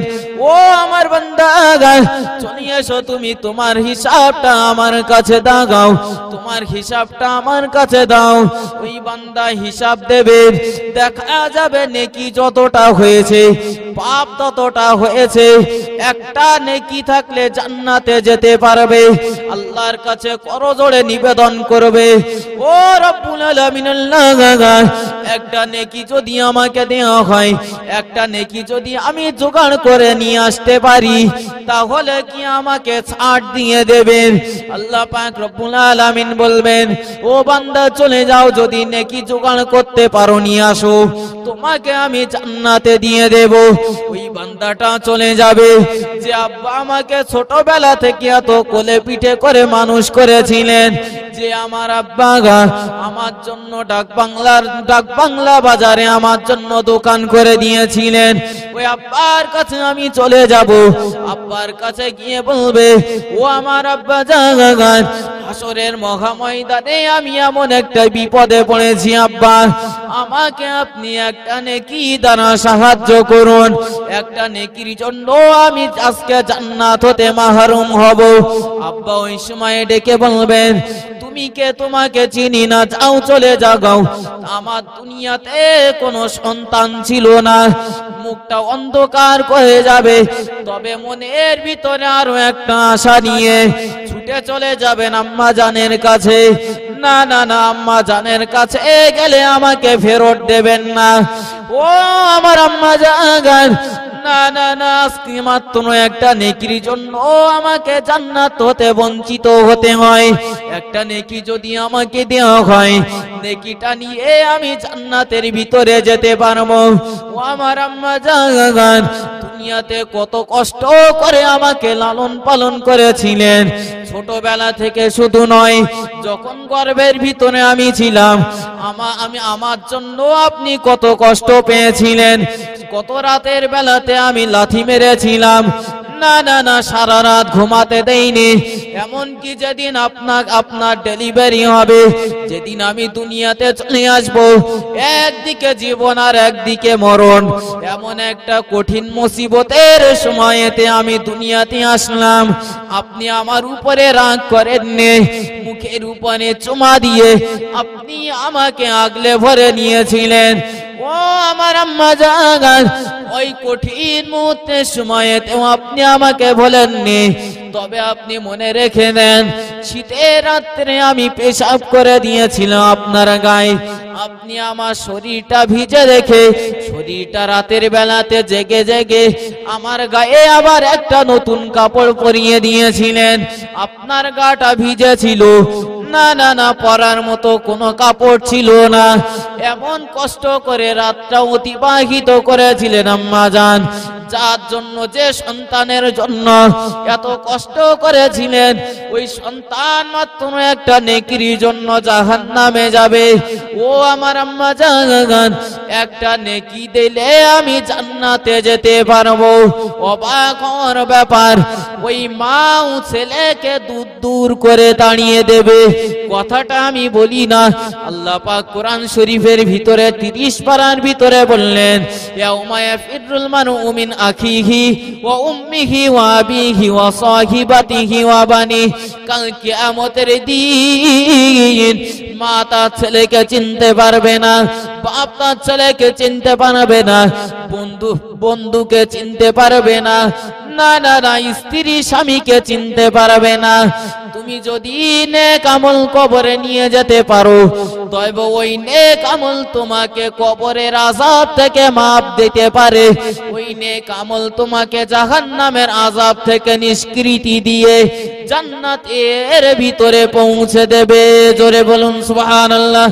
ও আমার বান্দা চলে এসো, তুমি তোমার হিসাবটা আমার কাছে দাও, তোমার হিসাবটা আমার কাছে দাও। ওই বান্দা হিসাব দেবে, দেখা যাবে নেকি যতটা হয়েছে পাপ ততটা হয়েছে। একটা নেকি থাকলে জান্নাতে যেতে পারবে। আল্লাহর কাছে করজোড়ে নিবেদন করবে, ও রব্বুল আলামিন আল্লাহ, একটা নেকি যদি আমাকে দেওয়া হয়, একটা নেকি যদি আমি জোগাড় করে নিয়ে আসতে পারি, তাহলে কি আমাকে ছাড় দিয়ে দেবেন? আল্লাহ পাক রব্বুল আলামিন বলবেন, ও বান্দা চলে যাও, যদি নেকি জোগাড় করতে পারো নিয়ে আসো, তোমাকে আমি জান্নাতে দিয়ে দেব। ওই বান্দাটা চলে যাবে, যে আব্বা আমাকে ছোটবেলা থেকে এত কোলে পিঠে করে মানুষ করেছিলেন, যে আমার আব্বা আমার জন্য ডাক বাংলার ডাক বাংলা বাজারে আমার জন্য দোকান করে দিয়েছিলেন, ওই আব্বার কাছে আমি চলে যাব। আব্বার কাছে গিয়ে বলবে, ও আমার আব্বা জাগান, হাসরের মহা ময়দানে আমি এমন একটা বিপদে পড়েছি আব্বা, আমাকে আপনি একটা নেকি দ্বারা সাহায্য করুন, একটা নেকির জন্য আমি আজকে জান্নাত হতে মাহরুম হব। আব্বা ওই সময় ডেকে বলবেন, তুমি কে? তোমাকে চিনি না, যাও চলে যাও। আমার দুনিয়াতে কোনো সন্তান ছিল না। মুখটা অন্ধকার হয়ে যাবে, তবে মনের ভিতরে আরো একটা আশা নিয়ে ছুটে চলে যাবেন আম্মা জানের কাছে। না না না, আম্মা জানের কাছে গেলে আমাকে ফেরত দেবেন না। ও আমার আম্মা জান, না না না, আজকে মাত্র একটা নেকির জন্য আমাকে জান্নাত হতে বঞ্চিত হতে হয়। একটা নেকি যদি আমাকে দেওয়া হয়, নেকিটা নিয়ে আমি জান্নাতের ভিতরে যেতে পারবো। ও আমার আম্মা জান, দুনিয়াতে কত কষ্ট করে আমাকে লালন পালন করেছিলেন, ছোটবেলা থেকে শুধু নয়, যখন গর্ভের ভিতরে আমি ছিলাম, আমার আমি আমার জন্য আপনি কত কষ্ট পেয়েছিলেন। কত রাতের বেলাতে আমি লাথি মেরেছিলাম, না না না, সারা রাত ঘুমাতে দেইনি। এমনকি যেদিন আপনার আপনার ডেলিভারি হবে, যেদিন আমি দুনিয়াতে চলে আসবো, একদিকে জীবন আর একদিকে মরণ, এমন একটা কঠিন মুসিবতের সময়তে আমি দুনিয়াতে আসলাম। আপনি আমার উপরে রাগ করেননি, মুখের উপরে চুমা দিয়ে আপনি আমাকে আগলে ভরে নিয়েছিলেন। ও আমার আম্মা জাগান, ওই কঠিন মুহূর্তের সময়তেও আপনি আমাকে বলেননি। তবে আপনি মনে রেখে দেন, শীতের রাত্রে আমি পেশাব করে দিয়েছিলাম আপনার গায়ে, আপনি আমার শরীরটা ভিজে রেখে, শরীরটা রাতের বেলাতে জেগে জেগে আমার গায়ে আবার একটা নতুন কাপড় পরিয়ে দিয়েছিলেন। আপনার গাটা ভিজে ছিল, না না না, পরার মতো কোনো কাপড় ছিল না। এমন কষ্ট করে রাতটা অতিবাহিত করেছিলেন আম্মা জান, যার জন্য, যে সন্তানের জন্য এত কষ্ট করেছিলেন, ওই সন্তান মাত্র একটা নেকির জন্য জাহান্নামে যাবে। ও আমার আম্মা জান, একটা নেকি দিলে আমি জান্নাতে যেতে পারবো। অবাক হওয়ার ব্যাপার, ওই মা ও ছেলেকে দূর দূর করে দাঁড়িয়ে দেবে। কথাটা আমি বলি না, আল্লাহ পাক কোরআন শরীফের ভিতরে তিরিশ পারার ভিতরে বললেন, ইয়াউমা ইয়াফিরুল মারউ মিন আখিহি ওয়া উম্মিহি ওয়া আবিহি ওয়া সাহিবাতিহি ওয়া বানিহি। কাল কিয়ামতের দিন মা তার ছেলেকে চিনতে পারবে না, বাপ তার ছেলেকে চিনতে পারবে না, বন্ধু বন্ধুকে চিনতে পারবে না, না না না, স্ত্রী স্বামীকে চিনতে পারবে না। তুমি যদি নেক আমল কবরে নিয়ে যেতে পারো, তবে ওই নেক আমল তোমাকে কবরের আযাব থেকে মাপ দিতে পারে, ওই নেক আমল তোমাকে জাহান্নামের আযাব থেকে নিষ্কৃতি দিয়ে জান্নাতের ভিতরে পৌঁছে দেবে। জোরে বলুন সুবহানাল্লাহ,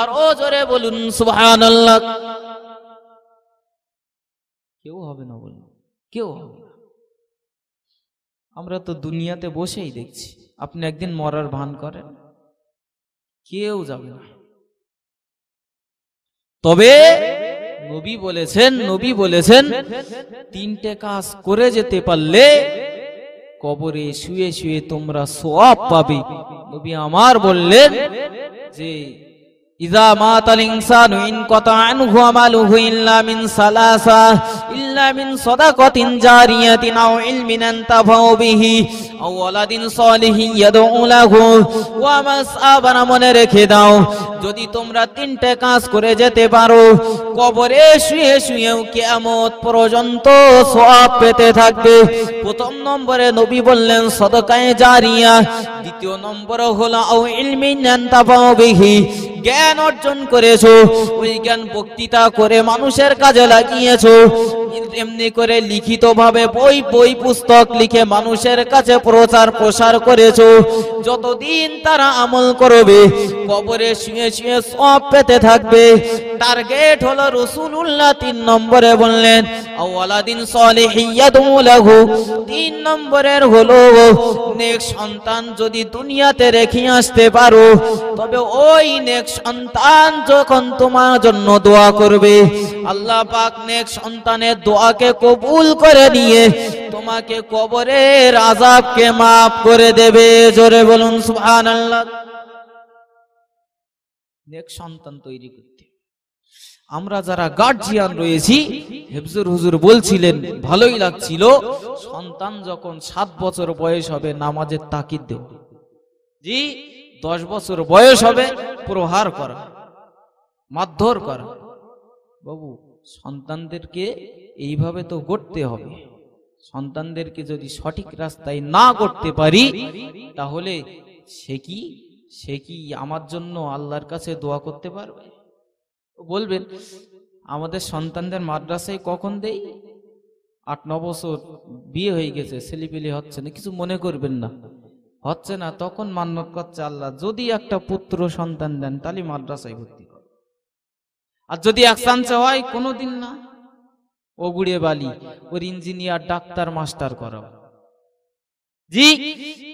আর ও জোরে বলুন সুবহানাল্লাহ। কেউ হবে না, বলুন কেউ হবে। আমরা তো দুনিয়াতে বসেই দেখছি, আপনি একদিন মরার ভান করেন, কেউ যাবে না। তবে নবী বলেছেন, নবী বলেছেন তিনটে কাজ করে যেতে পারলে কবরে শুয়ে শুয়ে তোমরা সওয়াব পাবে। নবী আমার বললেন যে ইযা মাতাল ইনসানু ইনকাতা আনহু আমালুহু ইল্লা মিন সালাসা ইল্লা মিন সাদাকাতিন জারিয়াতিন আও ইলমিন আনতাফাউ বিহি আও ওয়ালাদিন সালিহিন ইয়াদউ লাহু ওয়া মাসআবানা। মনে রেখে দাও, যদি তোমরা তিনটে কাজ করে যেতে পারো, কবরে শুয়ে শুয়েও কিয়ামত পর্যন্ত সওয়াব পেতে থাকবে। প্রথম নম্বরে নবী বললেন সাদাকায়ে জারিয়া, দ্বিতীয় নম্বর হলো আও ইলমিন আনতাফাউ বিহি, জ্ঞান অর্জন করেছো, ওই জ্ঞান বক্তৃতা করে মানুষের কাজে লাগিয়েছো, এমনি করে লিখিতভাবে বই বই পুস্তক লিখে মানুষের কাছে প্রচার প্রসার করেছো। যতদিন তারা আমল করবে কবরে শুয়ে শুয়ে সওয়াব পেতে থাকবে। টার্গেট হলো রাসূলুল্লাহ তিন নম্বরে বললেন আওয়ালাদিন সালিহিন ইয়াদউ লাহু, তিন নম্বরের হলো নেক সন্তান যদি দুনিয়াতে রেখে আসতে পারো, তবে ওই নেক সন্তান যখন তোমার জন্য দোয়া করবে, আল্লাহ পাক নেক সন্তানের দোয়াকে কবুল করে নিয়ে তোমাকে কবরের আযাবকে মাফ করে দেবে। জোরে বলুন সুবহানাল্লাহ। নেক সন্তান তৈরি করতে আমরা যারা গার্জিয়ান রয়েছি, হেফজুর হুজুর বলছিলেন, ভালোই লাগছিল, সন্তান যখন সাত বছর বয়স হবে নামাজের তাকিদ দেব, জি দশ বছর বয়স হবে প্রহার করা, মারধর করা। বাবু, সন্তানদেরকে এইভাবে তো গড়তে হবে। সন্তানদেরকে যদি সঠিক রাস্তায় না গড়তে পারি, তাহলে সে কি সে কি আমার জন্য আল্লাহর কাছে দোয়া করতে পারবে? বলবেন আমাদের সন্তানদের মাদ্রাসায় কখন দেই, আট ন বছর বিয়ে হয়ে গেছে, ছেলেপিলে হচ্ছে না, কিছু মনে করবেন না, হচ্ছে না, তখন মান্নত করছে আল্লাহ যদি একটা পুত্র সন্তান দেন তাহলে মাদ্রাসায় ভর্তি কর, আর যদি এক চান্স হয় কোনোদিন না, ও গুড়ে বালি, ওর ইঞ্জিনিয়ার ডাক্তার মাস্টার করাও। জি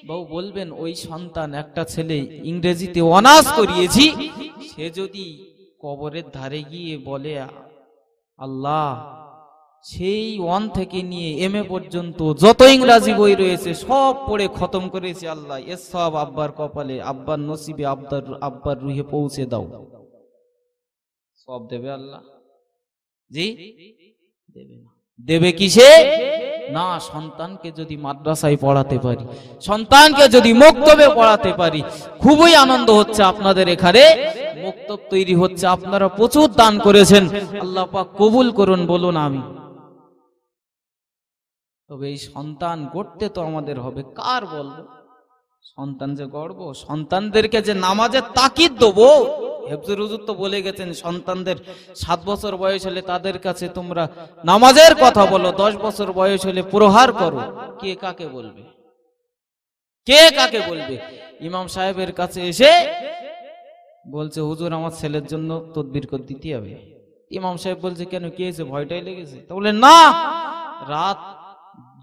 বাবু, বলবেন ওই সন্তান, একটা ছেলে ইংরেজিতে অনার্স করিয়েছি, সে যদি কবরের ধারে গিয়ে বলে আল্লাহ সেই ওয়ান থেকে নিয়ে এম এ পর্যন্ত যত ইংরাজি বই রয়েছে সব পড়ে খতম করেছে আল্লাহ, এর সব আব্বার কপালে, আব্বার নসিবে, আব্বার আব্বার রুহে পৌঁছে দাও, সব দেবে আল্লাহ? জি দেবে না। দেবে কিসে না? সন্তানকে যদি মাদ্রাসায় পড়াতে পারি, সন্তানকে যদি মুক্তবে পড়াতে পারি। খুবই আনন্দ হচ্ছে আপনাদের এখানে মুক্তব তৈরি হচ্ছে, আপনারা প্রচুর দান করেছেন, আল্লাহ পাক কবুল করুন, বলুন আমি। তবে এই সন্তান গড়তে তো আমাদের হবে, কার বলবো? সন্তান যে গড়বো, সন্তানদেরকে যে নামাজের তাকিদ দেবো, হেফজুর হুজুর তো বলে গেছেন সন্তানদের সাত বছর বয়স হলে তাদের কাছে তোমরা নামাজের কথা বলো, দশ বছর বয়স হলে প্রহার করো। কে কাকে বলবে? কে কাকে বলবে? ইমাম সাহেবের কাছে এসে বলছে হুজুর আমার ছেলের জন্য তদবির করে দিতে হবে। ইমাম সাহেব বলছে কেন, কি হয়েছে, ভয়টাই লেগেছে? তা বলে না, রাত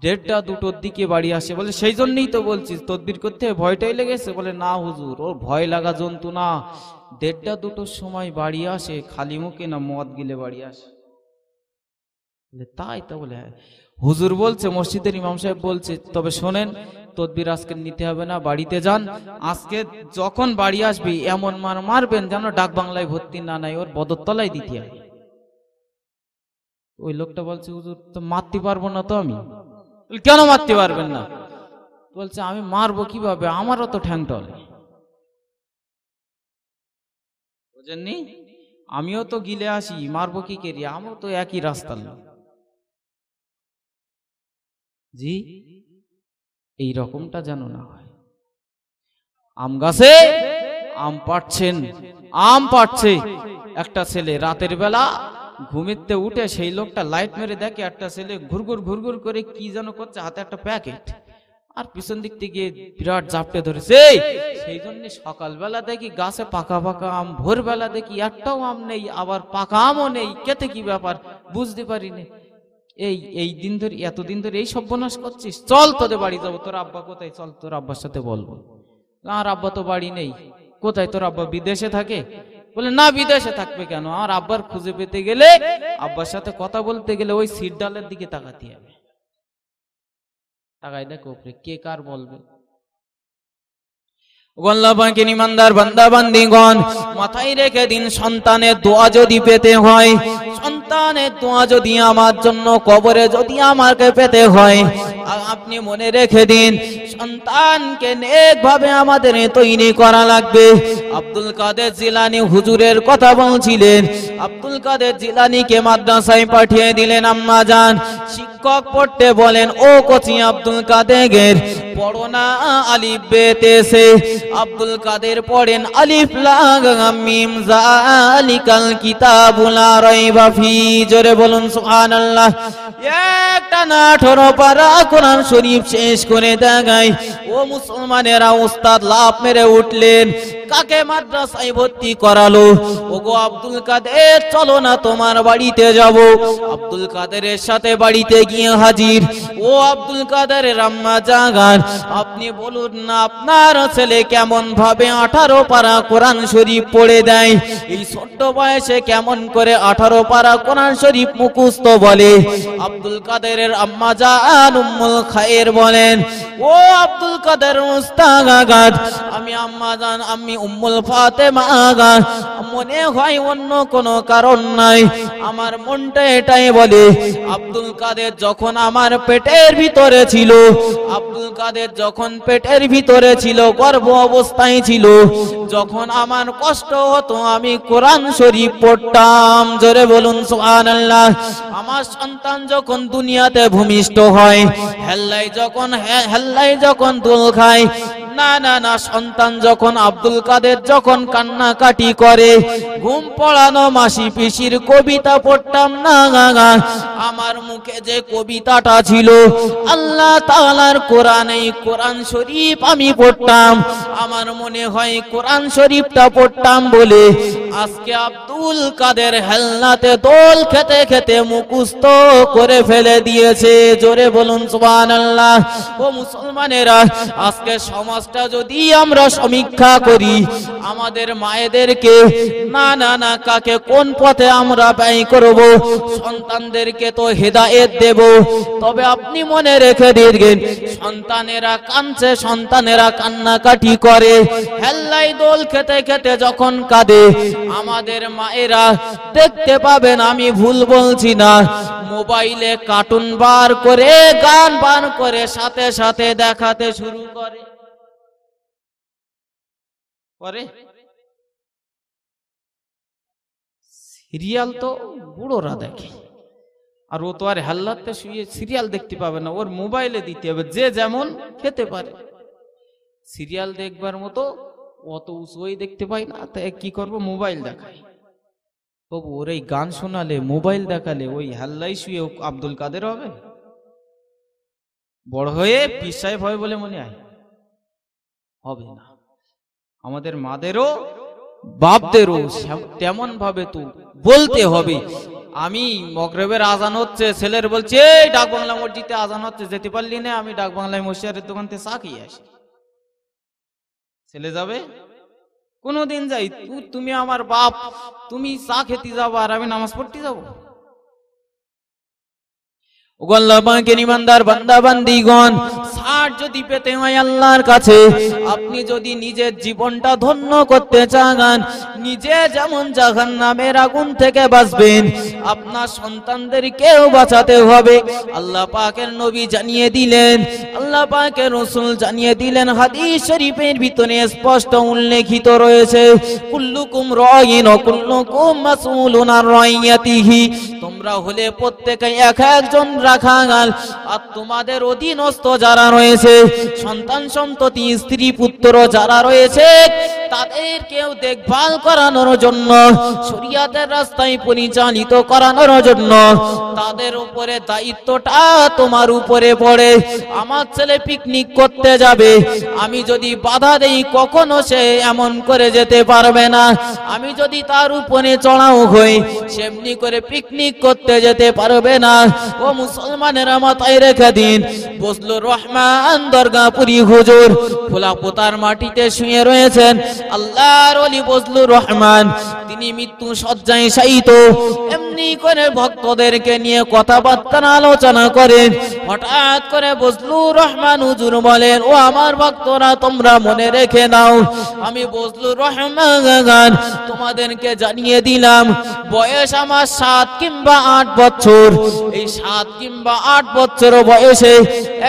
দেড়টা দুটোর দিকে বাড়ি আসে, বলে সেই জন্যই তো বলছি তদবির করতে হবে, ভয়টাই লেগেছে। বলে না হুজুর, ওর ভয় লাগা জন্তু না, দেড়টা দুটোর সময় বাড়ি আসে, খালি মুখে না মদ গিলে বাড়ি আসে। তাই তো বলে হুজুর বলছে, মসজিদের ইমাম সাহেব বলছে, তবে শোনেন তদবির আজকে নিতে হবে না, বাড়িতে যান, আজকে যখন বাড়ি আসবি এমন মার মারবেন যেন ডাক বাংলায় ভর্তি না নাই, ওর বদরতলায় দিতে হবে। ওই লোকটা বলছে হুজুর তো মারতে পারবো না। তো আমি কেন মারতে পারবেন না? বলছে আমি মারবো কিভাবে, আমারও তো ঠ্যাং টলে, বুঝেননি, আমিও তো গিলে আসি, মারবো কি কেরি, আমার তো একই রাস্তার লোক। জি এই রকমটা যেন না হয়। আম গাছে আম পাড়ছেন, আম পাড়ছে একটা ছেলে, রাতের বেলা ঘুমিতে উঠে সেই লোকটা লাইট মেরে দেখে একটা ছেলে ঘুরঘুর ঘুরঘুর করে কি যেন করছে, হাতে একটা প্যাকেট, আর পিছন দিক থেকে বিরাট ঝাপটে ধরেছে। সেই জন্য সকালবেলা দেখি গাছে পাকা পাকা আম, ভোরবেলা দেখি একটাও আম নেই, আবার পাকা আমও নেই, কেটে কি ব্যাপার বুঝতে পারিনি। এই এই দিন ধরে এতদিন ধরে এই সর্বনাশ করছিস, চল তোদের বাড়ি যাবো, তোর আব্বা কোথায়, চল তোর আব্বার সাথে বলবো। আর আব্বা তো বাড়ি নেই। কোথায় তোর আব্বা, বিদেশে থাকে? বলে না বিদেশে থাকবে কেন, আর আব্বার খুঁজে পেতে গেলে, আব্বার সাথে কথা বলতে গেলে ওই সিট ডালের দিকে তাকাতে হবে। তাকাই দেখো কে কার বলবে। গোল্লাপাকিন ইমানদার বান্দা বান্দিগণ, মাথায় রেখে দিন সন্তানের দোয়া যদি পেতে হয়, সন্তানের দোয়া যদি আমার জন্য কবরে যদি আমাকে পেতে হয়, আপনি মনে রেখে দিন সন্তানকে নেকভাবে আমাদের তৈরি করা লাগবে। আব্দুল কাদের জিলানী হুজুরের কথা বলছিলেন, আব্দুল কাদের জিলানীকে মাদ্রাসায় পাঠিয়ে দিলেন আম্মা যান। শিক্ষক পড়তে বলেন, ও কচি আব্দুল কাদের পড়ো না আলিফ বেতেছে। আব্দুল কাদের পড়েন আলিফ লাম মিম যালিকাল কিতাবুল লা রাইবা ফি, জোরে বলুন সুবহানাল্লাহ। একটা না আঠারো পারা কোরআন শরীফ শেষ করে দেখাই। ও মুসলমানেরা, উস্তাদ লাফ মেরে উঠলেন, কাকে মাদ্রাসায় ভর্তি করালো। ওগো আব্দুল কাদের, চলো না তোমার বাড়িতে যাব। আব্দুল কাদেরের সাথে বাড়িতে গিয়ে হাজির। ও আব্দুল কাদেরের আম্মা জাগান, আপনি বলুন না আপনার ছেলে কেমন ভাবে আঠারো পারা কোরআন শরীফ পড়ে দেয়, এই ছোট্ট বয়সে কেমন করে আঠারো পারা কোরআন শরীফ মুখস্থ বলে। আব্দুল কাদেরের আম্মা জান উম্মুল খায়ের বলেন, ও আব্দুল কাদের উস্তাদ আগাত, আমি আম্মা জান আমি উম্মুল ফাতেমা আগাত, মনে হয় অন্য কোনো কারণ নাই, আমার মনটা এটাই বলে আব্দুল কাদের যখন আমার পেটের ভিতরে ছিল, আব্দুল কাদের যখন পেটের ভিতরে ছিল, গর্ভ অবস্থায় ছিল, যখন আমার কষ্ট হতো আমি কোরআন শরীফ পড়তাম, জোরে বলুন সুবহানাল্লাহ। আমার সন্তান যখন দুনিয়াতে ভূমিষ্ঠ হয়, হেল্লাই যখন হেল্লাই যখন দোল খায়, না না না, সন্তান যখন আব্দুল কাদের যখন কান্নাকাটি করে, ঘুম পড়ানো মাসি পিসির কবিতা পড়তাম না, আমার মুখে যে কবিতাটা ছিল আল্লাহ তাআলার কোরআনে, কোরআন শরীফ আমি পড়তাম, আমার মনে হয় কোরআন শরীফটা পড়তাম বলে আজকে আব্দুল কাদের হেলনাতে দোল খেতে খেতে মুখস্থ করে ফেলে দিয়েছে, জোরে বলুন সুবহানাল্লাহ। ও মুসলমানেরা, আজকে সমাজ যদি আমরা সমীক্ষা করি আমাদের মায়েদেরকে, না না না, কাকে কোন পথে আমরা ব্যয় করব, সন্তানদেরকে তো হেদায়েত দেব। তবে আপনি মনে রেখে দিন, সন্তানেরা কাঁদছে, সন্তানেরা কান্নাকাটি করে, হেল্লাই দোল খেতে খেতে যখন কাঁদে আমাদের মায়েরা, দেখতে পাবেন আমি ভুল বলছি না, মোবাইলে কার্টুন বার করে গান বার করে সাথে সাথে দেখাতে শুরু করে করে সিরিয়াল তো বুড়োরা দেখে, আর ও তো আর হাল্লাতে শুয়ে সিরিয়াল দেখতে পাবে না, ওর মোবাইলে দিতে হবে, যে যেমন খেতে পারে। সিরিয়াল দেখবার মতো অত উঁচুই দেখতে পাই না, তা কি করব, মোবাইল দেখাই। তবু ওর এই গান শোনালে, মোবাইল দেখালে, ওই হাল্লাই শুয়ে আব্দুল কাদের হবে? বড় হয়ে পীর সাহেব হয় বলে মনে হয় হবে না। আমাদের মাদেরও বাপদেরও তেমন ভাবে তো বলতে হবে। আমি মগরিবের আজান হচ্ছে, ছেলের বলছে এই ডাক বাংলা মসজিদে আজান হচ্ছে, যেতে পারলি না, আমি ডাক বাংলায় মসজিদের দোকান থেকে চা খেয়ে আসি। ছেলে যাবে? কোনোদিন যাই? তুমি আমার বাপ, তুমি চা খেতে যাবো আর আমি নামাজ পড়তে যাবো? আপনি যদি নিজের জীবনটা ধন্য করতে চান, নিজে যেমন জাহান্নামের আগুন থেকে বাঁচবেন, আপনার সন্তানদেরকেও বাঁচাতে হবে। আল্লাহ পাকের নবী জানিয়ে দিলেন, আল্লাহ পাকের রাসূল জানিয়ে দিলেন, হাদিস শরীফের ভিতরে স্পষ্ট উল্লেখিত রয়েছে, কুল্লুকুম রাইন ওয়া কুল্লুকুম মাসউলুন আন রাইয়াতিহি, তোমরা হলে প্রত্যেকে এক একজন রাখাল, আর তোমাদের অধীনস্থ যারা রয়েছে, সন্তান সন্ততি স্ত্রী পুত্র যারা রয়েছে, তাদেরকেও দেখভাল করানোর জন্য, শরিয়াতের রাস্তায় পরিচালিত করানোর জন্য তাদের উপরে দায়িত্বটা তোমার উপরে পড়ে। আমার ছেলে পিকনিক করতে যাবে, আমি যদি বাধা দেই কখনো সে এমন করে যেতে পারবে না, আমি যদি তার উপরে চড়াও হই সেমনি করে পিকনিক করতে যেতে পারবে না। ও মুসলমানেরা, মাথায় রেখে দিন, বজলুর রহমান দরগাপুরী হুজুর খোলা পোতার মাটিতে শুয়ে রয়েছেন, আল্লাহর ওলি বজলুর রহমান তিনি মৃত্যু শয্যায় শায়িত। এমনি করে ভক্তদেরকে নিয়ে কথাবার্তা আলোচনা করেন। হঠাৎ করে বজলুর রহমান হুজুর বলেন, ও আমার ভক্তরা, তোমরা মনে রেখে নাও, আমি বজলুর রহমান তোমাদেরকে জানিয়ে দিলাম, বয়স আমার সাত কিংবা আট বছর। এই সাত কিংবা আট বছর বয়সে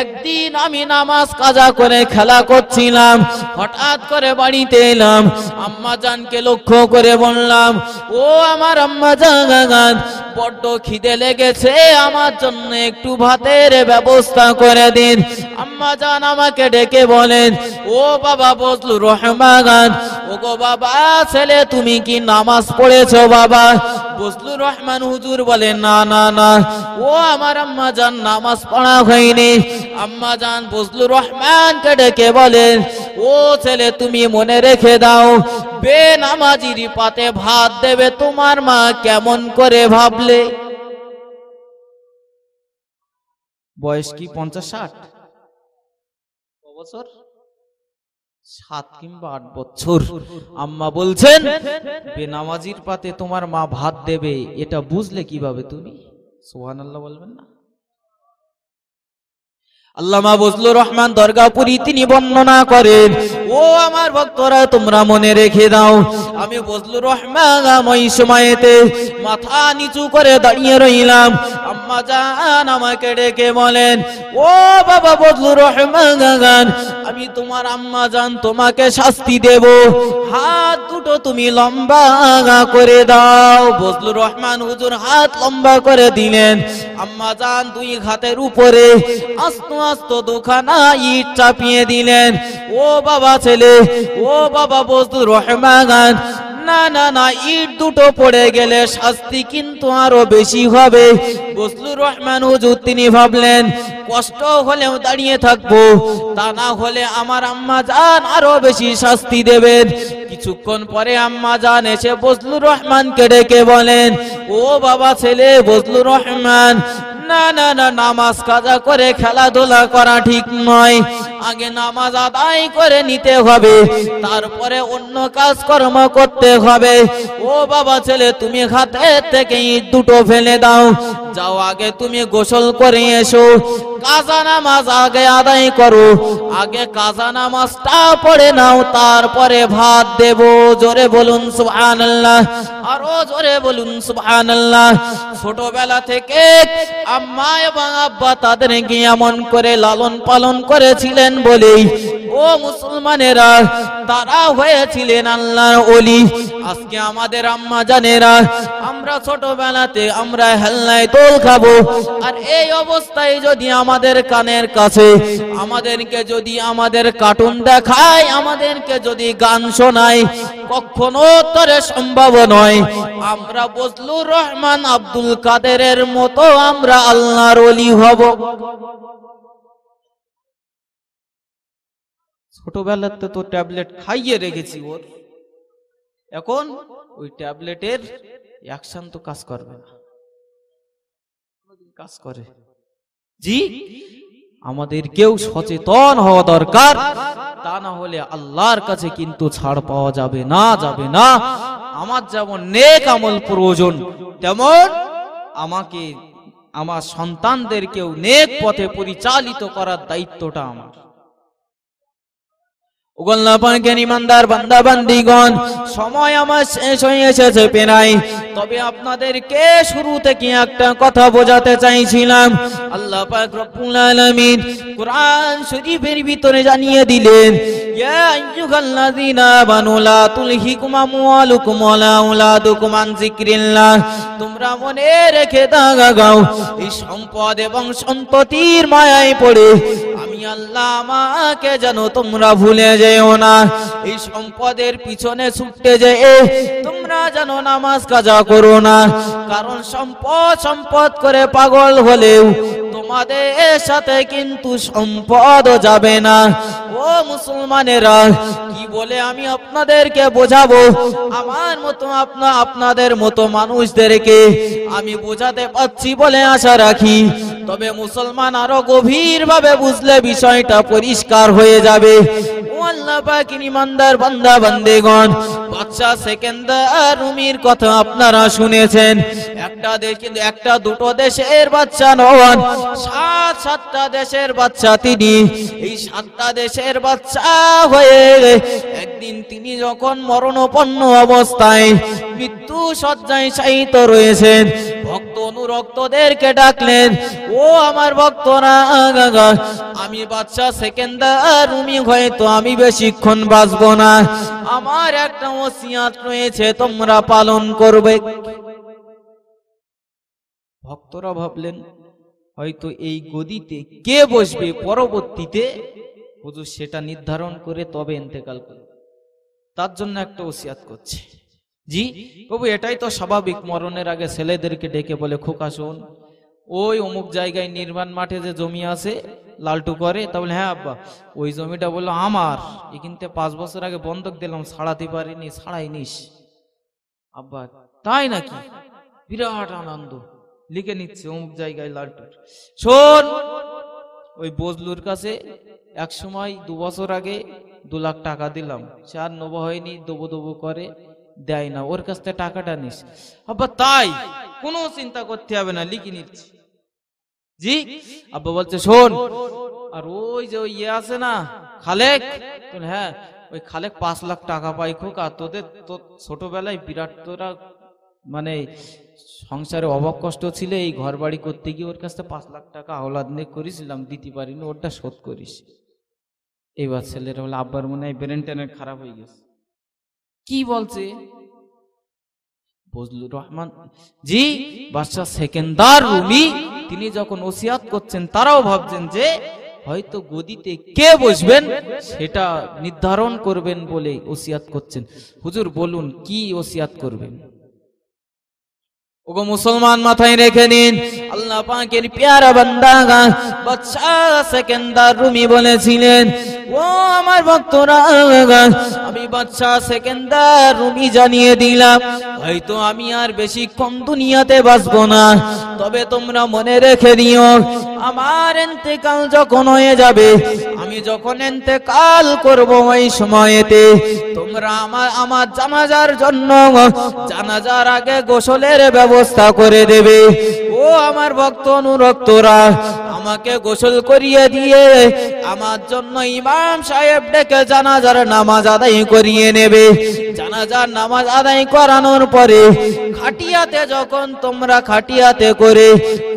একদিন আমি নামাজ কাজা করে খেলা করছিলাম, হঠাৎ করে বাড়িতে এলাম, আম্মা জানকে লক্ষ্য করে বললাম, ও আমার আম্মা জান, বড্ড খিদে লেগেছে, আমার জন্য একটু ভাতের ব্যবস্থা করে দিন। আম্মা জান আমাকে ডেকে বলেন, ও বাবা বজলুর রহমান, ও গো বাবা, ছেলে তুমি কি নামাজ পড়েছো বাবা? বজলুর রহমান হুজুর বলেন, না না না, ও আমার আম্মা জান, নামাজ পড়া হয়নি। আম্মা জান বজলুর রহমানকে ডেকে বলেন, ও ছেলে তুমি মনে রেখে দাও, বেনামাজির পাতে ভাত দেবে তোমার মা কেমন করে ভাবলে? বয়স কি পঞ্চাশ ষাট বছর? সাত কিংবা আট বছর। আম্মা বলছেন, বেনামাজির পাতে তোমার মা ভাত দেবে, এটা বুঝলে কিভাবে তুমি? সুবহানাল্লাহ বলবেন না? আল্লামা বজলুর রহমান দরগাপুরী তিনি বর্ণনা করেন, ও আমার ভক্তরা, তোমরা মনে রেখে দাও, আমি বজলুর রহমান ওই সময়তে মাথা নিচু করে দাঁড়িয়ে রইলাম। আম্মা জান আমাকে ডেকে বলেন, ও বাবা বজলুর রহমান, আমি তোমার আম্মা জান তোমাকে শাস্তি দেব, হাত দুটো তুমি লম্বা করে দাও। বজলুর রহমান হুজুর হাত লম্বা করে দিলেন। আম্মা জান দুই হাতের উপরে আস্তে আস্তে দুখানা ইট চাপিয়ে দিলেন। ও বাবা ছেলে, ও বাবা বজলুর রহমান, না না না, ইট দুটো পড়ে গেলে শাস্তি কিন্তু আরো বেশি হবে। বজলুর রহমান হুজুর তিনি ভাবলেন, কষ্ট হলেও দাঁড়িয়ে থাকবো, তা না হলে আমার আম্মা জান আরো বেশি শাস্তি দেবেন। কিছুক্ষণ পরে আম্মা জান এসে বজলুর রহমানকে ডেকে বলেন, ও বাবা ছেলে বজলুর রহমান, না না না, নামাজ কাজা করে খেলাধুলা করা ঠিক নয়, আগে নামাজ আদায় করে নিতে হবে, তারপরে অন্য কাজকর্ম করতে হবে। ও বাবা ছেলে, তুমি হাতের থেকে ইট দুটো ফেলে দাও, যাও আগে তুমি গোসল করে এসো, কাজা নামাজ আগে আদায় করো, আগে কাজা নামাজটা পড়ে নাও, তারপরে ভাত দেব। জোরে বলুন সুবহানাল্লাহ, আরো জোরে বলুন সুবহানাল্লাহ। ছোটবেলা থেকে আম্মা এবং আব্বা তাদেরকে এমন করে লালন পালন করেছিলেন বলেই ও মুসলমানেরা তারা হয়েছিলেন আল্লাহর ওলি। আজকে আমাদের আম্মা জানেরা আমরা ছোটবেলাতে আমরা হেলনায় দোল খাবো, আর এই অবস্থায় যদি আমাদের কানের কাছে আমাদেরকে যদি আমাদের কার্টুন দেখায়, আমাদেরকে যদি গান শোনায়, কখনো তরে সম্ভব নয়। আমরা বজলুর রহমান আব্দুল কাদেরের মতো আমরা আল্লাহর ওলি হব। ছোটবেলাতে তো ট্যাবলেট খাইয়ে রেখেছি ওর, এখন ওই ট্যাবলেটের অ্যাকশন তো কাজ করবে না, কাজ করে। জি, আমাদেরকেও সচেতন হওয়া দরকার, তা না হলে আল্লাহর কাছে কিন্তু ছাড় পাওয়া যাবে না, যাবে না। আমার যেমন নেক আমল প্রয়োজন, তেমন আমাকে আমার সন্তানদেরকেও নেক পথে পরিচালিত করার দায়িত্বটা আমার। সময় আমার শেষ হয়ে এসেছে পেনাই, তবে আপনাদেরকে শুরু থেকে একটা কথা বোঝাতে চাইছিলাম। আল্লাহ পাক রব্বুল আলামিন কুরআন শরীফের ভিতরে জানিয়ে দিলেন, ইয়া আইয়ুহাল্লাযীনা আমানু লা তুলহিকুম আমওয়ালুকুম ওয়ালা আওলাদুকুম আন যিকরিল্লাহ, তোমরা মনে রেখে দাও, এই সম্পদ এবং সন্ততির মায়ায় পড়ে আমি আল্লাহ আমাকে যেন তোমরা ভুলে যেও না। এই সম্পদের পিছনে ছুটতে যেয়ে তোমরা যেন নামাজ কাজা করো না, কারণ সম্পদ সম্পদ করে পাগল হলেও তোমাদের সাথে কিন্তু সম্পদ যাবে না। ও মুসলমানেরা, কি বলে আমি আপনাদেরকে বোঝাবো, আমার মতো আপনা আপনাদের মতো মানুষদেরকে আমি বোঝাতে পারছি বলে আশা রাখি। তবে মুসলমান আরো গভীরভাবে বুঝলে বিষয়টা পরিষ্কার হয়ে যাবে। আল্লাহ পাকের ইমানদার বান্দা বান্দেগণ, বাদশা সেকেন্দার রুমির কথা আপনারা শুনেছেন। একটা দেশ কিন্তু একটা দুটো দেশের বাদশা নন, সাত সাতটা দেশের বাদশা তিনি। এই সাতটা দেশের বাদশা হয়ে একদিন তিনি যখন মরণোপন্ন অবস্থায় মৃত্যু শয্যায় শায়িত রয়েছেন, ভক্ত অনুরক্তদেরকে ডাকলেন, ও আমার ভক্তরা, আমি বাদশা সেকেন্দার রুমি হয়তো আমি বেশিক্ষণ বাঁচব না, আমার একটা ওসিয়াত রয়েছে, তোমরা পালন করবে। ভক্তরা ভাবলেন হয়তো এই গদিতে কে বসবে পরবর্তীতে হুজুর সেটা নির্ধারণ করে তবে ইন্তেকাল করবে, তার জন্য একটা ওসিয়াত করছে। জি প্রভু, এটাই তো স্বাভাবিক। মরণের আগে ছেলেদেরকে ডেকে বলে, খোকা শোন, ওই অমুক জায়গায় নির্মাণ মাঠে যে জমি আছে লালটু করে, তা বলে হ্যাঁ আব্বা, ওই জমিটা বললো আমার, এ কিনতে পাঁচ বছর আগে বন্ধক দিলাম, ছাড়াতে পারিনি, ছাড়াই নিস। আব্বা তাই নাকি, বিরাট আনন্দ, লিখে নিচ্ছে অমুক জায়গায় লালটু। শোন, ওই বজলুর কাছে এক সময় দু বছর আগে দু লাখ টাকা দিলাম, সে আর নোবা হয়নি, দবো দবো করে দেয় না, ওর কাছ থেকে টাকাটা নিস। আব্বা তাই, কোনো চিন্তা করতে হবে না, লিখে নিচ্ছি। জি আব্বা বলছে, শোন, আর ওই যে ওই ইয়ে আছে না খালেক, হ্যাঁ ওই খালেক পাঁচ লাখ টাকা পাই খোক, আর তোদের তো ছোটবেলায় বিরাট তোরা মানে সংসারে অভাব কষ্ট ছিল, এই ঘর বাড়ি করতে গিয়ে ওর কাছ থেকে পাঁচ লাখ টাকা আওলাদ নিয়ে করেছিলাম, দিতে পারিনি, ওরটা শোধ করিস। এইবার ছেলেরা বলে, আব্বার মনে হয় ব্রেন টেন খারাপ হয়ে গেছে, কি বলছে বজলুর রহমান জি। বাদশা সেকেন্দার রুমি তিনি যখন ওসিয়াত করছেন, তারাও ভাবছেন যে হয়তো গদিতে কে বসবেন সেটা নির্ধারণ করবেন বলে ওসিয়াত করছেন। হুজুর বলুন কি ওসিয়াত করবেন? ওগো মুসলমান মাথায় রেখে নিন, আল্লাহ পাকের প্যারা বান্দা বাদশা সেকেন্দার রুমি বলেছিলেন, ও আমার ভক্তরা, আমি বাদশা সেকেন্দার রুমি জানিয়ে দিলাম হয়তো আমি আর বেশিক্ষণ দুনিয়াতে বাঁচব না, তবে তোমরা মনে রেখে দিও আমার ইন্তেকাল যখন হয়ে যাবে, আমি যখন ইন্তেকাল করব ওই সময়তে তোমরা আমার আমার জানাজার জন্য জানাজার আগে গোসলের ব্যবস্থা করে দেবে। ও আমার ভক্ত অনুরক্তরা, আমাকে গোসল করিয়ে দিয়ে আমার জন্য ইমাম সাহেব ডেকে জানাজার নামাজ আদায় করিয়ে নেবে। জানাজার নামাজ আদায় করানোর পরে খাটিয়াতে যখন তোমরা খাটিয়াতে করে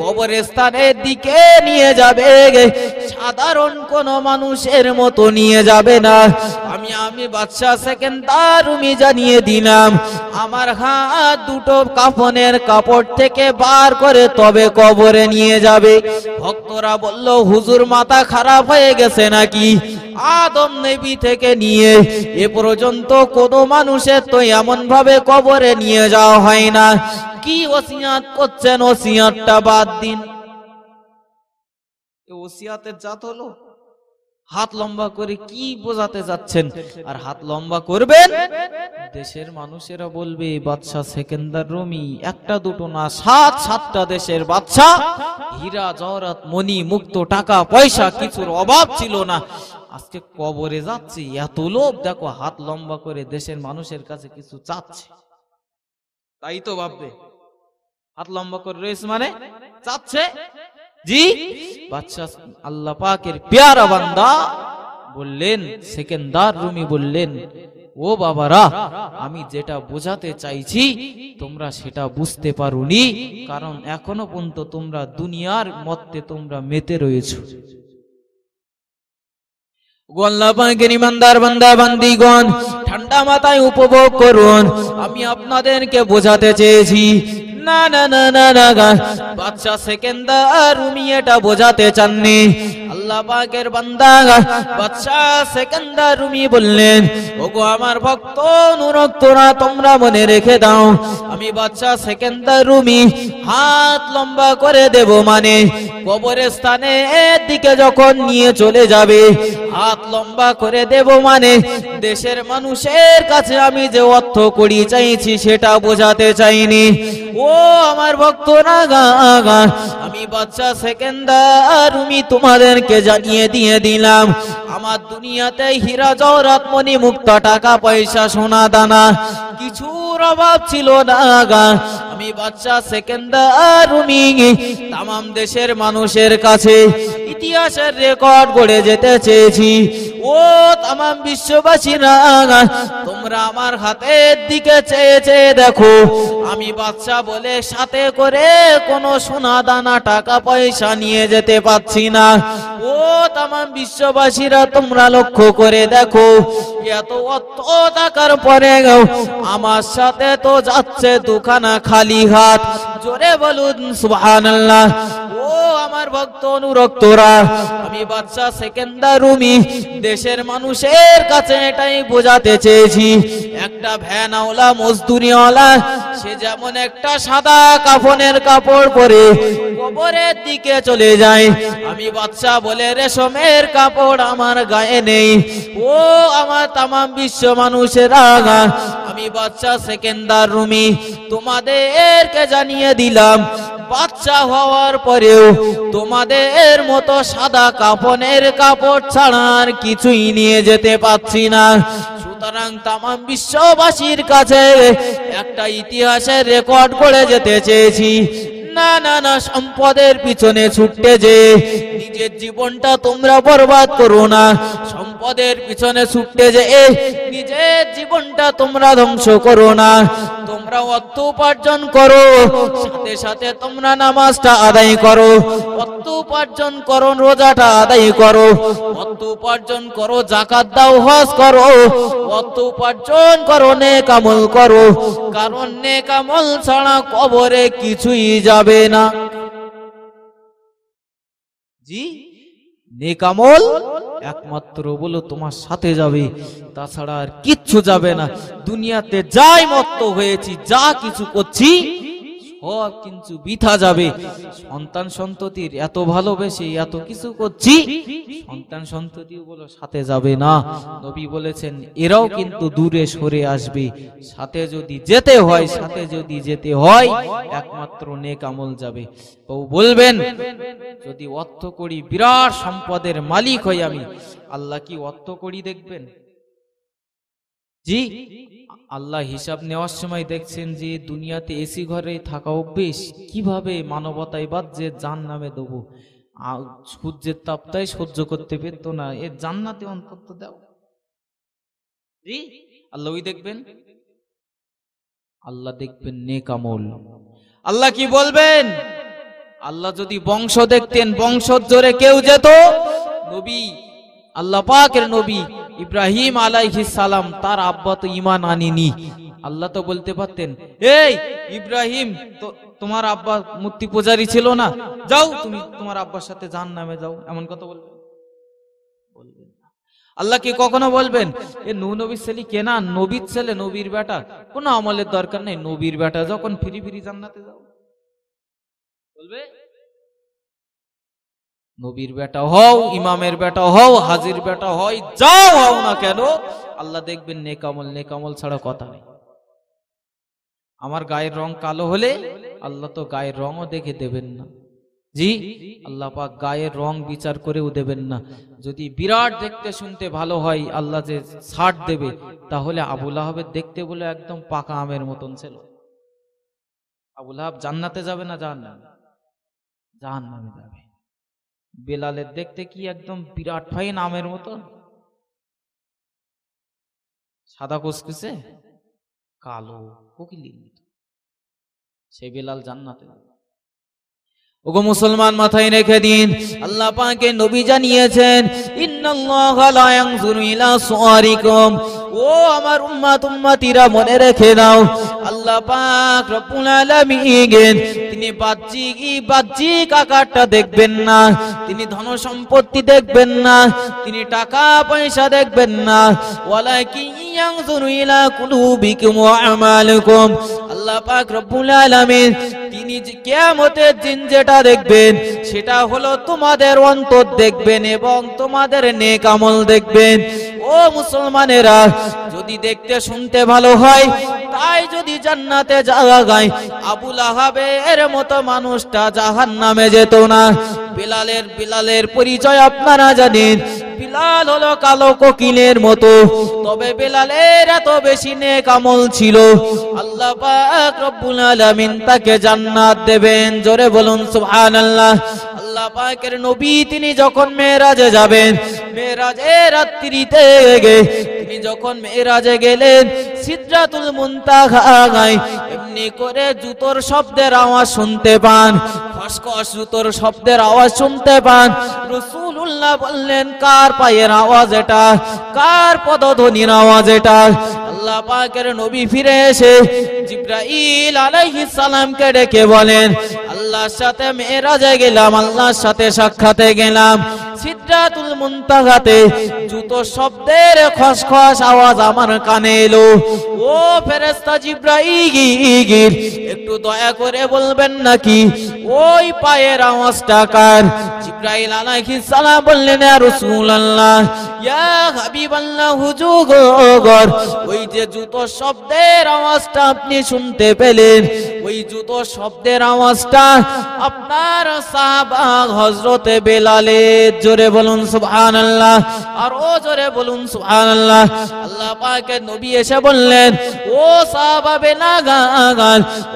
কবরস্থানের দিকে নিয়ে যাবে, সাধারণ কোনো মানুষের মতো নিয়ে যাবে না। আমি আমি বাদশা সেকেন্দার রুমি জানিয়ে দিলাম আমার হাত দুটো কাফনের কাপড় থেকে বার করে তবে কবরে নিয়ে যাবে। ভক্তরা বলল, হুজুর মাথা খারাপ হয়ে গেছে নাকি? আদম নবী থেকে নিয়ে এ পর্যন্ত কোনো মানুষের তো এমন ভাবে কবরে নিয়ে যাওয়া হয় না, কি ওসিয়াত করছেন? ওসিয়াতটা বাদ দিন। ওসিয়াতের জাত হলো হাত লম্বা করে কি বোঝাতে যাচ্ছেন? আর হাত লম্বা করবেন, দেশের মানুষেরা বলবে বাদশা সেকেন্দার রুমি একটা দুটো না সাত সাতটা দেশের বাদশা, হীরা জওহরাত মণি মুক্ত টাকা পয়সা কিছুর অভাব ছিল না, আজকে কবরে যাচ্ছে এত লোভ, দেখো হাত লম্বা করে দেশের মানুষের কাছে কিছু চাচ্ছে। তাই তো ভাববে, হাত লম্বা করে রয়েছে মানে চাচ্ছে। জি বাদশা আল্লাহ পাকের প্যারা বান্দা বললেন, সেকেন্দার রুমি বললেন, ও বাবারা, আমি যেটা বোঝাতে চাইছি তোমরা সেটা বুঝতে পারোনি, কারণ এখনো পর্যন্ত তোমরা দুনিয়ার মতে তোমরা মেতে রয়েছো। আল্লাহ পাকের ইমানদার বান্দা বান্দিগণ, ঠান্ডা মাথায় উপভোগ করুন, আমি আপনাদেরকে বোঝাতে চেয়েছি। না না না না না বাদশা সেকেন্দার রুমি এটা বোঝাতে চাননি। আল্লাহ পাকের বান্দা বাদশা সেকেন্দার রুমি বললেন, ওগো আমার ভক্ত অনুরক্তরা, তোমরা মনে রেখে দাও আমি বাদশা সেকেন্দার রুমি হাত লম্বা করে দেব মানে কবরস্থানের দিকে যখন নিয়ে চলে যাবে, হাত লম্বা করে দেব মানে দেশের মানুষের কাছে আমি যে অর্থ করি চাইছি সেটা বোঝাতে চাইনি। ও আমার ভক্তরা, আমি বাদশা সেকেন্দার রুমি তোমাদেরকে তাদেরকে জানিয়ে দিয়ে দিলাম আমার দুনিয়াতে হীরা জওহরাত মনি মুক্ত টাকা পয়সা সোনা দানা কিছুর অভাব ছিল না। আমি বাদশা সেকেন্দার রুমি তামাম দেশের মানুষের কাছে ইতিহাসের রেকর্ড গড়ে যেতে চেয়েছি। ও তামাম বিশ্ববাসী না, তোমরা আমার হাতের দিকে চেয়ে চেয়ে দেখো, আমি বাদশা বলে সাথে করে কোনো সোনা দানা টাকা পয়সা নিয়ে যেতে পারছি না। ও তামাম বিশ্ববাসীরা তোমরা লক্ষ্য করে দেখো, এত অর্থ থাকার পরে আমার সাথে তো যাচ্ছে দুখানা খালি হাত। জোরে বলুন সুবহানাল্লাহ। ও আমার ভক্ত অনুরক্তরা, আমি বাদশা সেকেন্দার রুমি দেশের মানুষের কাছে এটাই বোঝাতে চেয়েছি, একটা ভ্যানওয়ালা মজদুরিওয়ালা সে যেমন একটা সাদা কাফনের কাপড় পরে কবরের দিকে চলে যায়, আমি বাদশা বলে রেশমের কাপড় আমার গায়ে নেই। ও আমার তামাম বিশ্ব মানুষেরা, আমি বাদশা সেকেন্দার রুমি তোমাদেরকে জানিয়ে দিলাম, বাচ্চা হওয়ার পরেও তোমাদের মতো সাদা কাফনের কাপড় ছাড়ার কিছুই নিয়ে যেতে পারছি না। সুতরাং তামাম বিশ্ববাসীর কাছে একটা ইতিহাসের রেকর্ড করে যেতে চেয়েছি, না না না সম্পদের পিছনে ছুটতে যে নিজের জীবনটা তোমরা বরবাদ করো না, সম্পদের পিছনে ছুটতে যে নিজের জীবনটা তোমরা ধ্বংস করো না। তোমরা অর্থ উপার্জন করো, সাথে সাথে তোমরা নামাজটা আদায় করো, অর্থ উপার্জন করো, রোজাটা আদায় করো, অর্থ উপার্জন করো, যাকাত দাও, হজ করো, অর্থ উপার্জন করো, নেক আমল করো, কারণ নেক আমল ছাড়া কবরে কিছুই যাবে না। জি, নেক আমল একমাত্র বলো তোমার সাথে যাবে, তাছাড়া আর কিচ্ছু যাবে না। দুনিয়াতে যাই মত্ত হয়েছি, যা কিছু করছি, সব কিছু বৃথা যাবে। সন্তান সন্ততির এত ভালোবেসে এত কিছু করছি, সন্তান সন্ততিও বলো সাথে যাবে না। নবী বলেছেন এরাও কিন্তু দূরে সরে আসবে। সাথে যদি যেতে হয়, সাথে যদি যেতে হয় একমাত্র নেক আমল যাবে। তো বলবেন যদি অর্থ করি বিরাট সম্পদের মালিক হই আমি, আল্লাহ কি অর্থ করি দেখবেন? জি, আল্লাহ হিসাব নেওয়ার সময় দেখছেন যে দুনিয়াতে এসি ঘরে থাকা অভ্যেস কিভাবে মানবতায় বাদ যে জান্নাতে দেব, সূর্যের তাপটাই সহ্য করতে পেতো না, এ জান্নাতে অন্তত দাও। জি, আল্লাহ ওই দেখবেন, আল্লাহ দেখবেন নেক আমল। আল্লাহ কি বলবেন? আল্লাহ যদি বংশ দেখতেন, বংশর জোরে কেউ যেত। নবী আল্লাহ পাকের নবী ইব্রাহিম আলাইহিস সালাম, তার আব্বা তো ঈমান আনেনি। আল্লাহ তো বলতে পারতেন, এই ইব্রাহিম তো তোমার আব্বা মূর্তি পূজারী ছিল না, যাও তুমি তোমার আব্বার সাথে জাহান্নামে যাও, এমন কথা বলবেন? বলবেন না। আল্লাহ কি কখনো বলবেন এ নূহ নবীর ছেলে কেনা, নবীর ছেলে, নবীর বেটা, কোনো আমলের দরকার নেই, নবীর বেটা যখন ফিরি ফিরি জান্নাতে যাও? বলবে? নবীর বেটা হও, ইমামের বেটা হও, হাজির বেটা হয়, যাও হও না কেন, আল্লাহ দেখবেন নেক আমল। নেক আমল ছাড়া কথা নেই। আমার গায়ের রং কালো হলে আল্লাহ তো গায়ের রঙও দেখে দেবেন না। জি, আল্লাহ পাক গায়ের রং বিচার করেও দেবেন না। যদি বিরাট দেখতে শুনতে ভালো হয় আল্লাহ যে ছাড় দেবে, তাহলে আবু লাহাবের দেখতে বলে একদম পাকা আমের মতন ছিল। আবু লাহাব জান্নাতে যাবে না? জাহান্নামে, জাহান্নামে যাবে। বেলালের দেখতে কি একদম বিরাট ফাইন আমের মতন, সাদা কুচকুচে কালো কোকিলের মতো, সেই বেলাল জান্নাতে। ওগো মুসলমান, মাথায় রেখে দিন, আল্লাহ পাকে নবী জানিয়েছেন ইন্নাল্লাহা লা ইয়ানজুরু ইলা সুওয়ারিকুম। ও আমার উম্মাত উম্মাতীরা, মনে রেখে দাও, আল্লাহ পাক রব্বুল আলামিন তিনি বাহ্যিক বাহ্যিক আকারটা দেখবেন না, তিনি ধন সম্পত্তি দেখবেন না, তিনি টাকা পয়সা দেখবেন না। ওয়ালাকিন ইয়ানজুরু ইলা কুলুবিকুম ওয়া আমালিকুম। আল্লাহ পাক রব্বুল আলামিন তিনি কিয়ামতের দিন যেটা দেখবেন সেটা হলো তোমাদের অন্তর দেখবেন এবং তোমাদের নেক আমল দেখবেন। ও ও মুসলমানেরা, যদি দেখতে শুনতে ভালো হয় তাই যদি জান্নাতে যাওয়া যায়, আবু লাহাবের মতো মানুষটা জাহান্নামে যেত না। বিলালের বিলালের পরিচয় আপনারা জানেন, বিলাল হলো কালো কোকিলের মতো, তবে বিলালের এত বেশি নেক আমল ছিল আল্লাহ পাক রব্বুল আলামিন তাকে জান্নাত দেবেন। জোরে বলুন সুবহানাল্লাহ। আল্লাহ পাকের নবী তিনি যখন মেরাজে যাবেন, মেরাজের রাত্রিতে তিনি যখন মেরাজে গেলেন সিদরাতুল মুনতাহায় এমনি করে জুতোর শব্দের আওয়াজ শুনতে পান, খসখস জুতোর শব্দের আওয়াজ শুনতে পান। রাসূলুল্লাহ বললেন, কার পায়ের আওয়াজ এটা, কার পদধ্বনির আওয়াজ এটা? আল্লাহ পাকের নবী ফিরে এসে জিবরাইল আলাইহিস সালামকে ডেকে বলেন, আল্লাহর সাথে মেরাজে গেলাম, আল্লাহর সাথে সাক্ষাতে গেলাম, সিদরাতুল মুনতাহাতে জুতো শব্দের খসখস আওয়াজ আমার কানে এলো। ও ফেরেশতা জিবরাইল, একটু দয়া করে বলবেন নাকি ওই পায়ের আওয়াজটা কার? জিবরাইল আলাইহিস সালাম বললেন, ইয়া রাসূলুল্লাহ, ইয়া হাবিবাল্লাহ, হুজুর ওই যে জুতো শব্দের আওয়াজটা আপনি শুনতে পেলেন, ওই জুতো শব্দের আওয়াজটা আপনার সাহাবা হযরত বেলালের। জোরে বলুন সুবহানাল্লাহ, আর ও জোরে বলুন সুবহানাল্লাহ। আল্লাহ পাকের নবী এসে বললেন, ও সাহাবা বেলাল,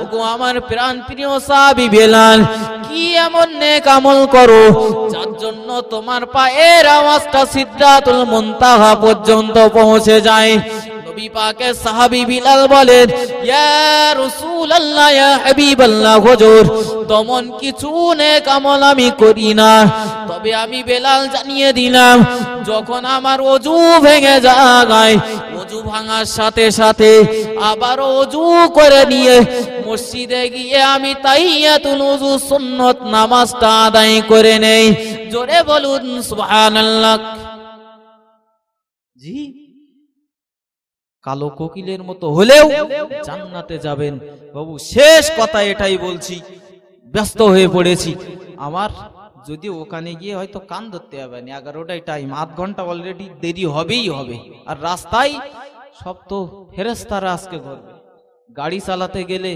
ওগো আমার প্রাণ প্রিয় সাহাবী বেলাল, কি এমন নেক আমল করো যার জন্য তোমার পায়ের আওয়াজটা সিদরাতুল মুনতাহা পর্যন্ত পৌঁছে যায়? নবী পাকের সাহাবী বিলাল বলেন, ইয়া রাসূলুল্লাহ, ইয়া হাবিবাল্লাহ, হুজুর তেমন কিছু নেক আমল আমি করি না, তবে আমি বেলাল জানিয়ে দিলাম যখন আমার ওযু ভেঙে যায়, ওযু ভাঙার সাথে সাথে আবার ওযু করে নিয়ে মসজিদে গিয়ে আমি তাহিয়াতুল ওযু সুন্নত নামাজটা আদায় করে নেই। জোরে বলুন সুবহানাল্লাহ। জি, কালো কোকিলের মতো হলেও জান্নাতে যাবেন বাবু। শেষ কথা এটাই বলছি, ব্যস্ত হয়ে পড়েছি আমার, যদি ওখানে গিয়ে হয়তো কান ধরতে হবে না, এগারোটায় টাইম, আধ ঘন্টা অলরেডি দেরি হবেই হবে। আর রাস্তায় সব তো ফেরেশতারা আজকে ঘুরবে, গাড়ি চালাতে গেলে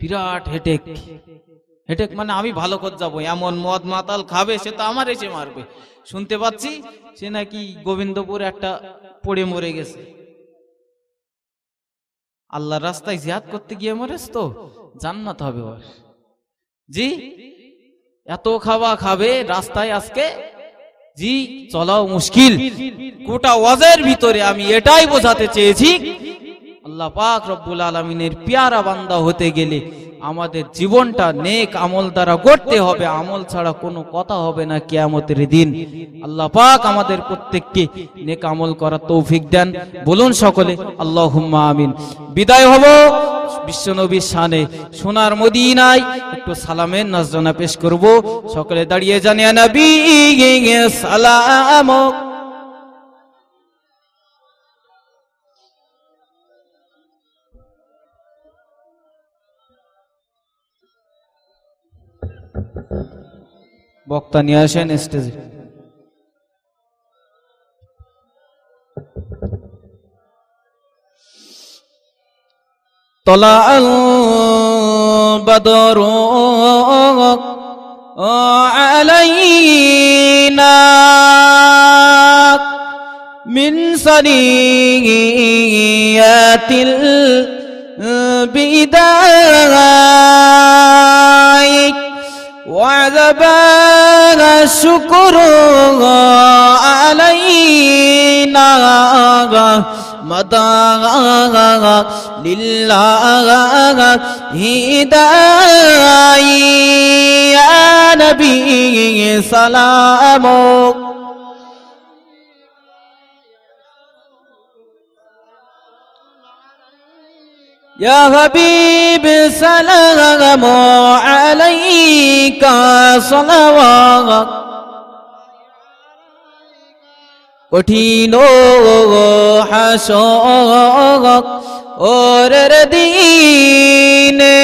বিরাট হেটেক, হেটেক মানে আমি ভালো করে যাবো, এমন মদ মাতাল খাবে সে তো আমার এসে মারবে। শুনতে পাচ্ছি সে নাকি গোবিন্দপুর একটা পড়ে মরে গেছে, আল্লাহর রাস্তায় জিহাদ করতে গিয়ে মরেছ তো, জান্নাত হবে ওর। জি, এত খাওয়া খাবে রাস্তায় আজকে, জি চলাও মুশকিল। গোটা ওয়াজের ভিতরে আমি এটাই বোঝাতে চেয়েছি, আল্লাহ পাক রব্বুল আলামিনের পিয়ারা বান্দা হতে গেলে আমাদের জীবনটা নেক আমল দ্বারা গড়তে হবে, আমল ছাড়া কোনো কথা হবে না কিয়ামতের দিন। আল্লাহ পাক আমাদের প্রত্যেককে নেক আমল করার তৌফিক দেন, বলুন সকলে আল্লাহুম্মা আমিন। বিদায় হব বিশ্বনবীর শানে, সোনার মদিনায় একটু সালামের নাজরানা পেশ করব, সকলে দাঁড়িয়ে জানিয়া নবী সালাম। বক্তা নিয়ে আসেন স্টেজে। তলাল বদর আলাইনা মিন সারিয়াতিল বিদায় وعذبنا الشكر علينا مدعا لله هداية يا نبي سلامك يا حبيب سلام عليك صلوات কঠিন হাসর ওর দিনে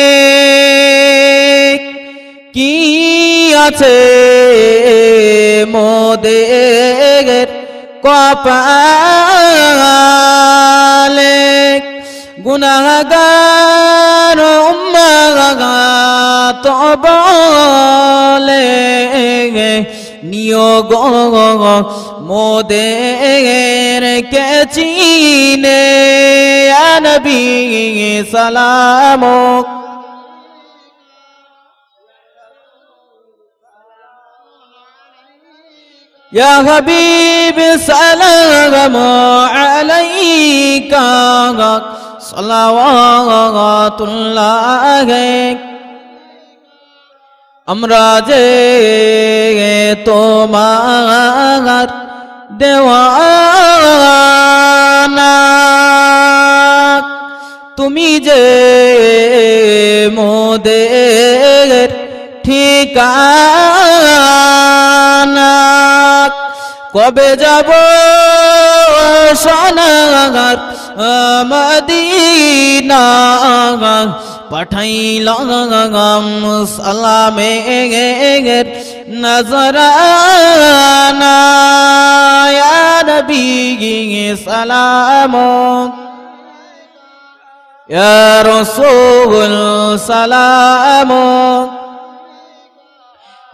কি আছে মোদের কপালে গুনাহগার উম্মাত বলে নিয়োগ মোদের কে চিনে নবী সালাম या हबीब सलाम अलैका सलावतुल्लाह। আমরা যে তোমার দেওয়ানা, তুমি যে মোদের ঠিকানা। কবে যাব সোনাগার মদিনা, পাঠাইলাম সালামের নজরানা। ইয়া নবী সালাম, ইয়া রাসূল সালাম,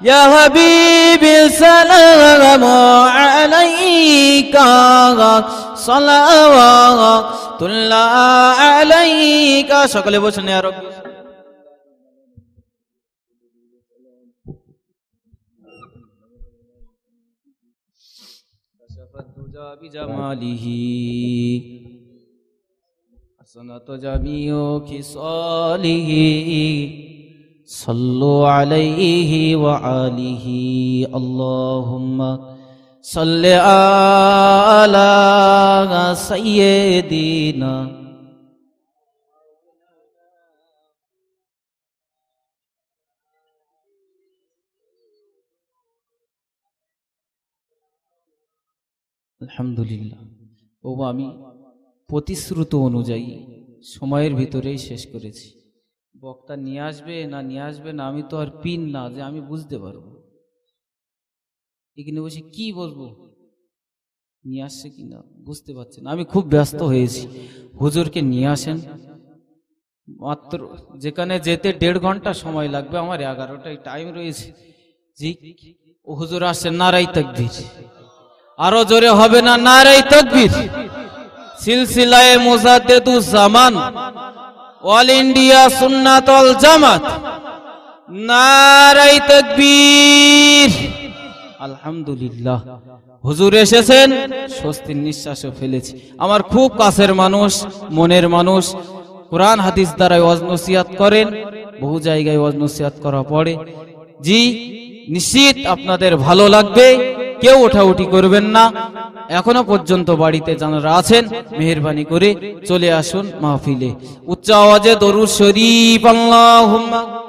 ইয়া হাবিবি সালাম আলাইকা সালাওয়াতুল্লাহ আলাইকা। সকলে বসুন। ইয়া রব্বি সাফাত দুজা বিজামালিহি সনাত জামিও খিসালিহি। صلوا عليه وآله اللهم صل على سيدنا الحمد لله। ওবা আমি প্রতিশ্রুত অনুযায়ী সময়ের ভিতরেই শেষ করেছি। বক্তা নিয়ে আসবে না নিয়ে আসবে না আমি তো আর পিন না যে আমি বুঝতে পারবো। এখানে বসে কি বলবো, নিয়ে আসছে কি না বুঝতে পারছি না। আমি খুব ব্যস্ত হয়েছি। হুজুরকে নিয়ে আসেন, মাত্র যেখানে যেতে দেড় ঘন্টা সময় লাগবে, আমার এগারোটায় টাইম রয়েছে। জি ও হুজুর আসছে। নারাই তাকবীর, আরো জোরে হবে না নারাই তাকবীর। সিলসিলায়ে মুজাদ্দিদুজ জামান অল ইন্ডিয়া সুন্নাত ওয়াল জামাত, নারায়ে তাকবীর। আলহামদুলিল্লাহ, হুজুর এসেছেন, স্বস্তির নিঃশ্বাসও ফেলেছি। আমার খুব কাছের মানুষ, মনের মানুষ, কোরআন হাদিস দ্বারা ওয়াজ নসিহত করেন, বহু জায়গায় ওয়াজ নসিহত করা পড়ে। জি নিশ্চিত আপনাদের ভালো লাগবে, কেউ ওঠাউঠি করবেন না। এখনো পর্যন্ত বাড়িতে যারা আছেন মেহেরবানি করে চলে আসুন মাহফিলে। উচ্চ আওয়াজে দরুদ শরীফ আল্লাহুম্মা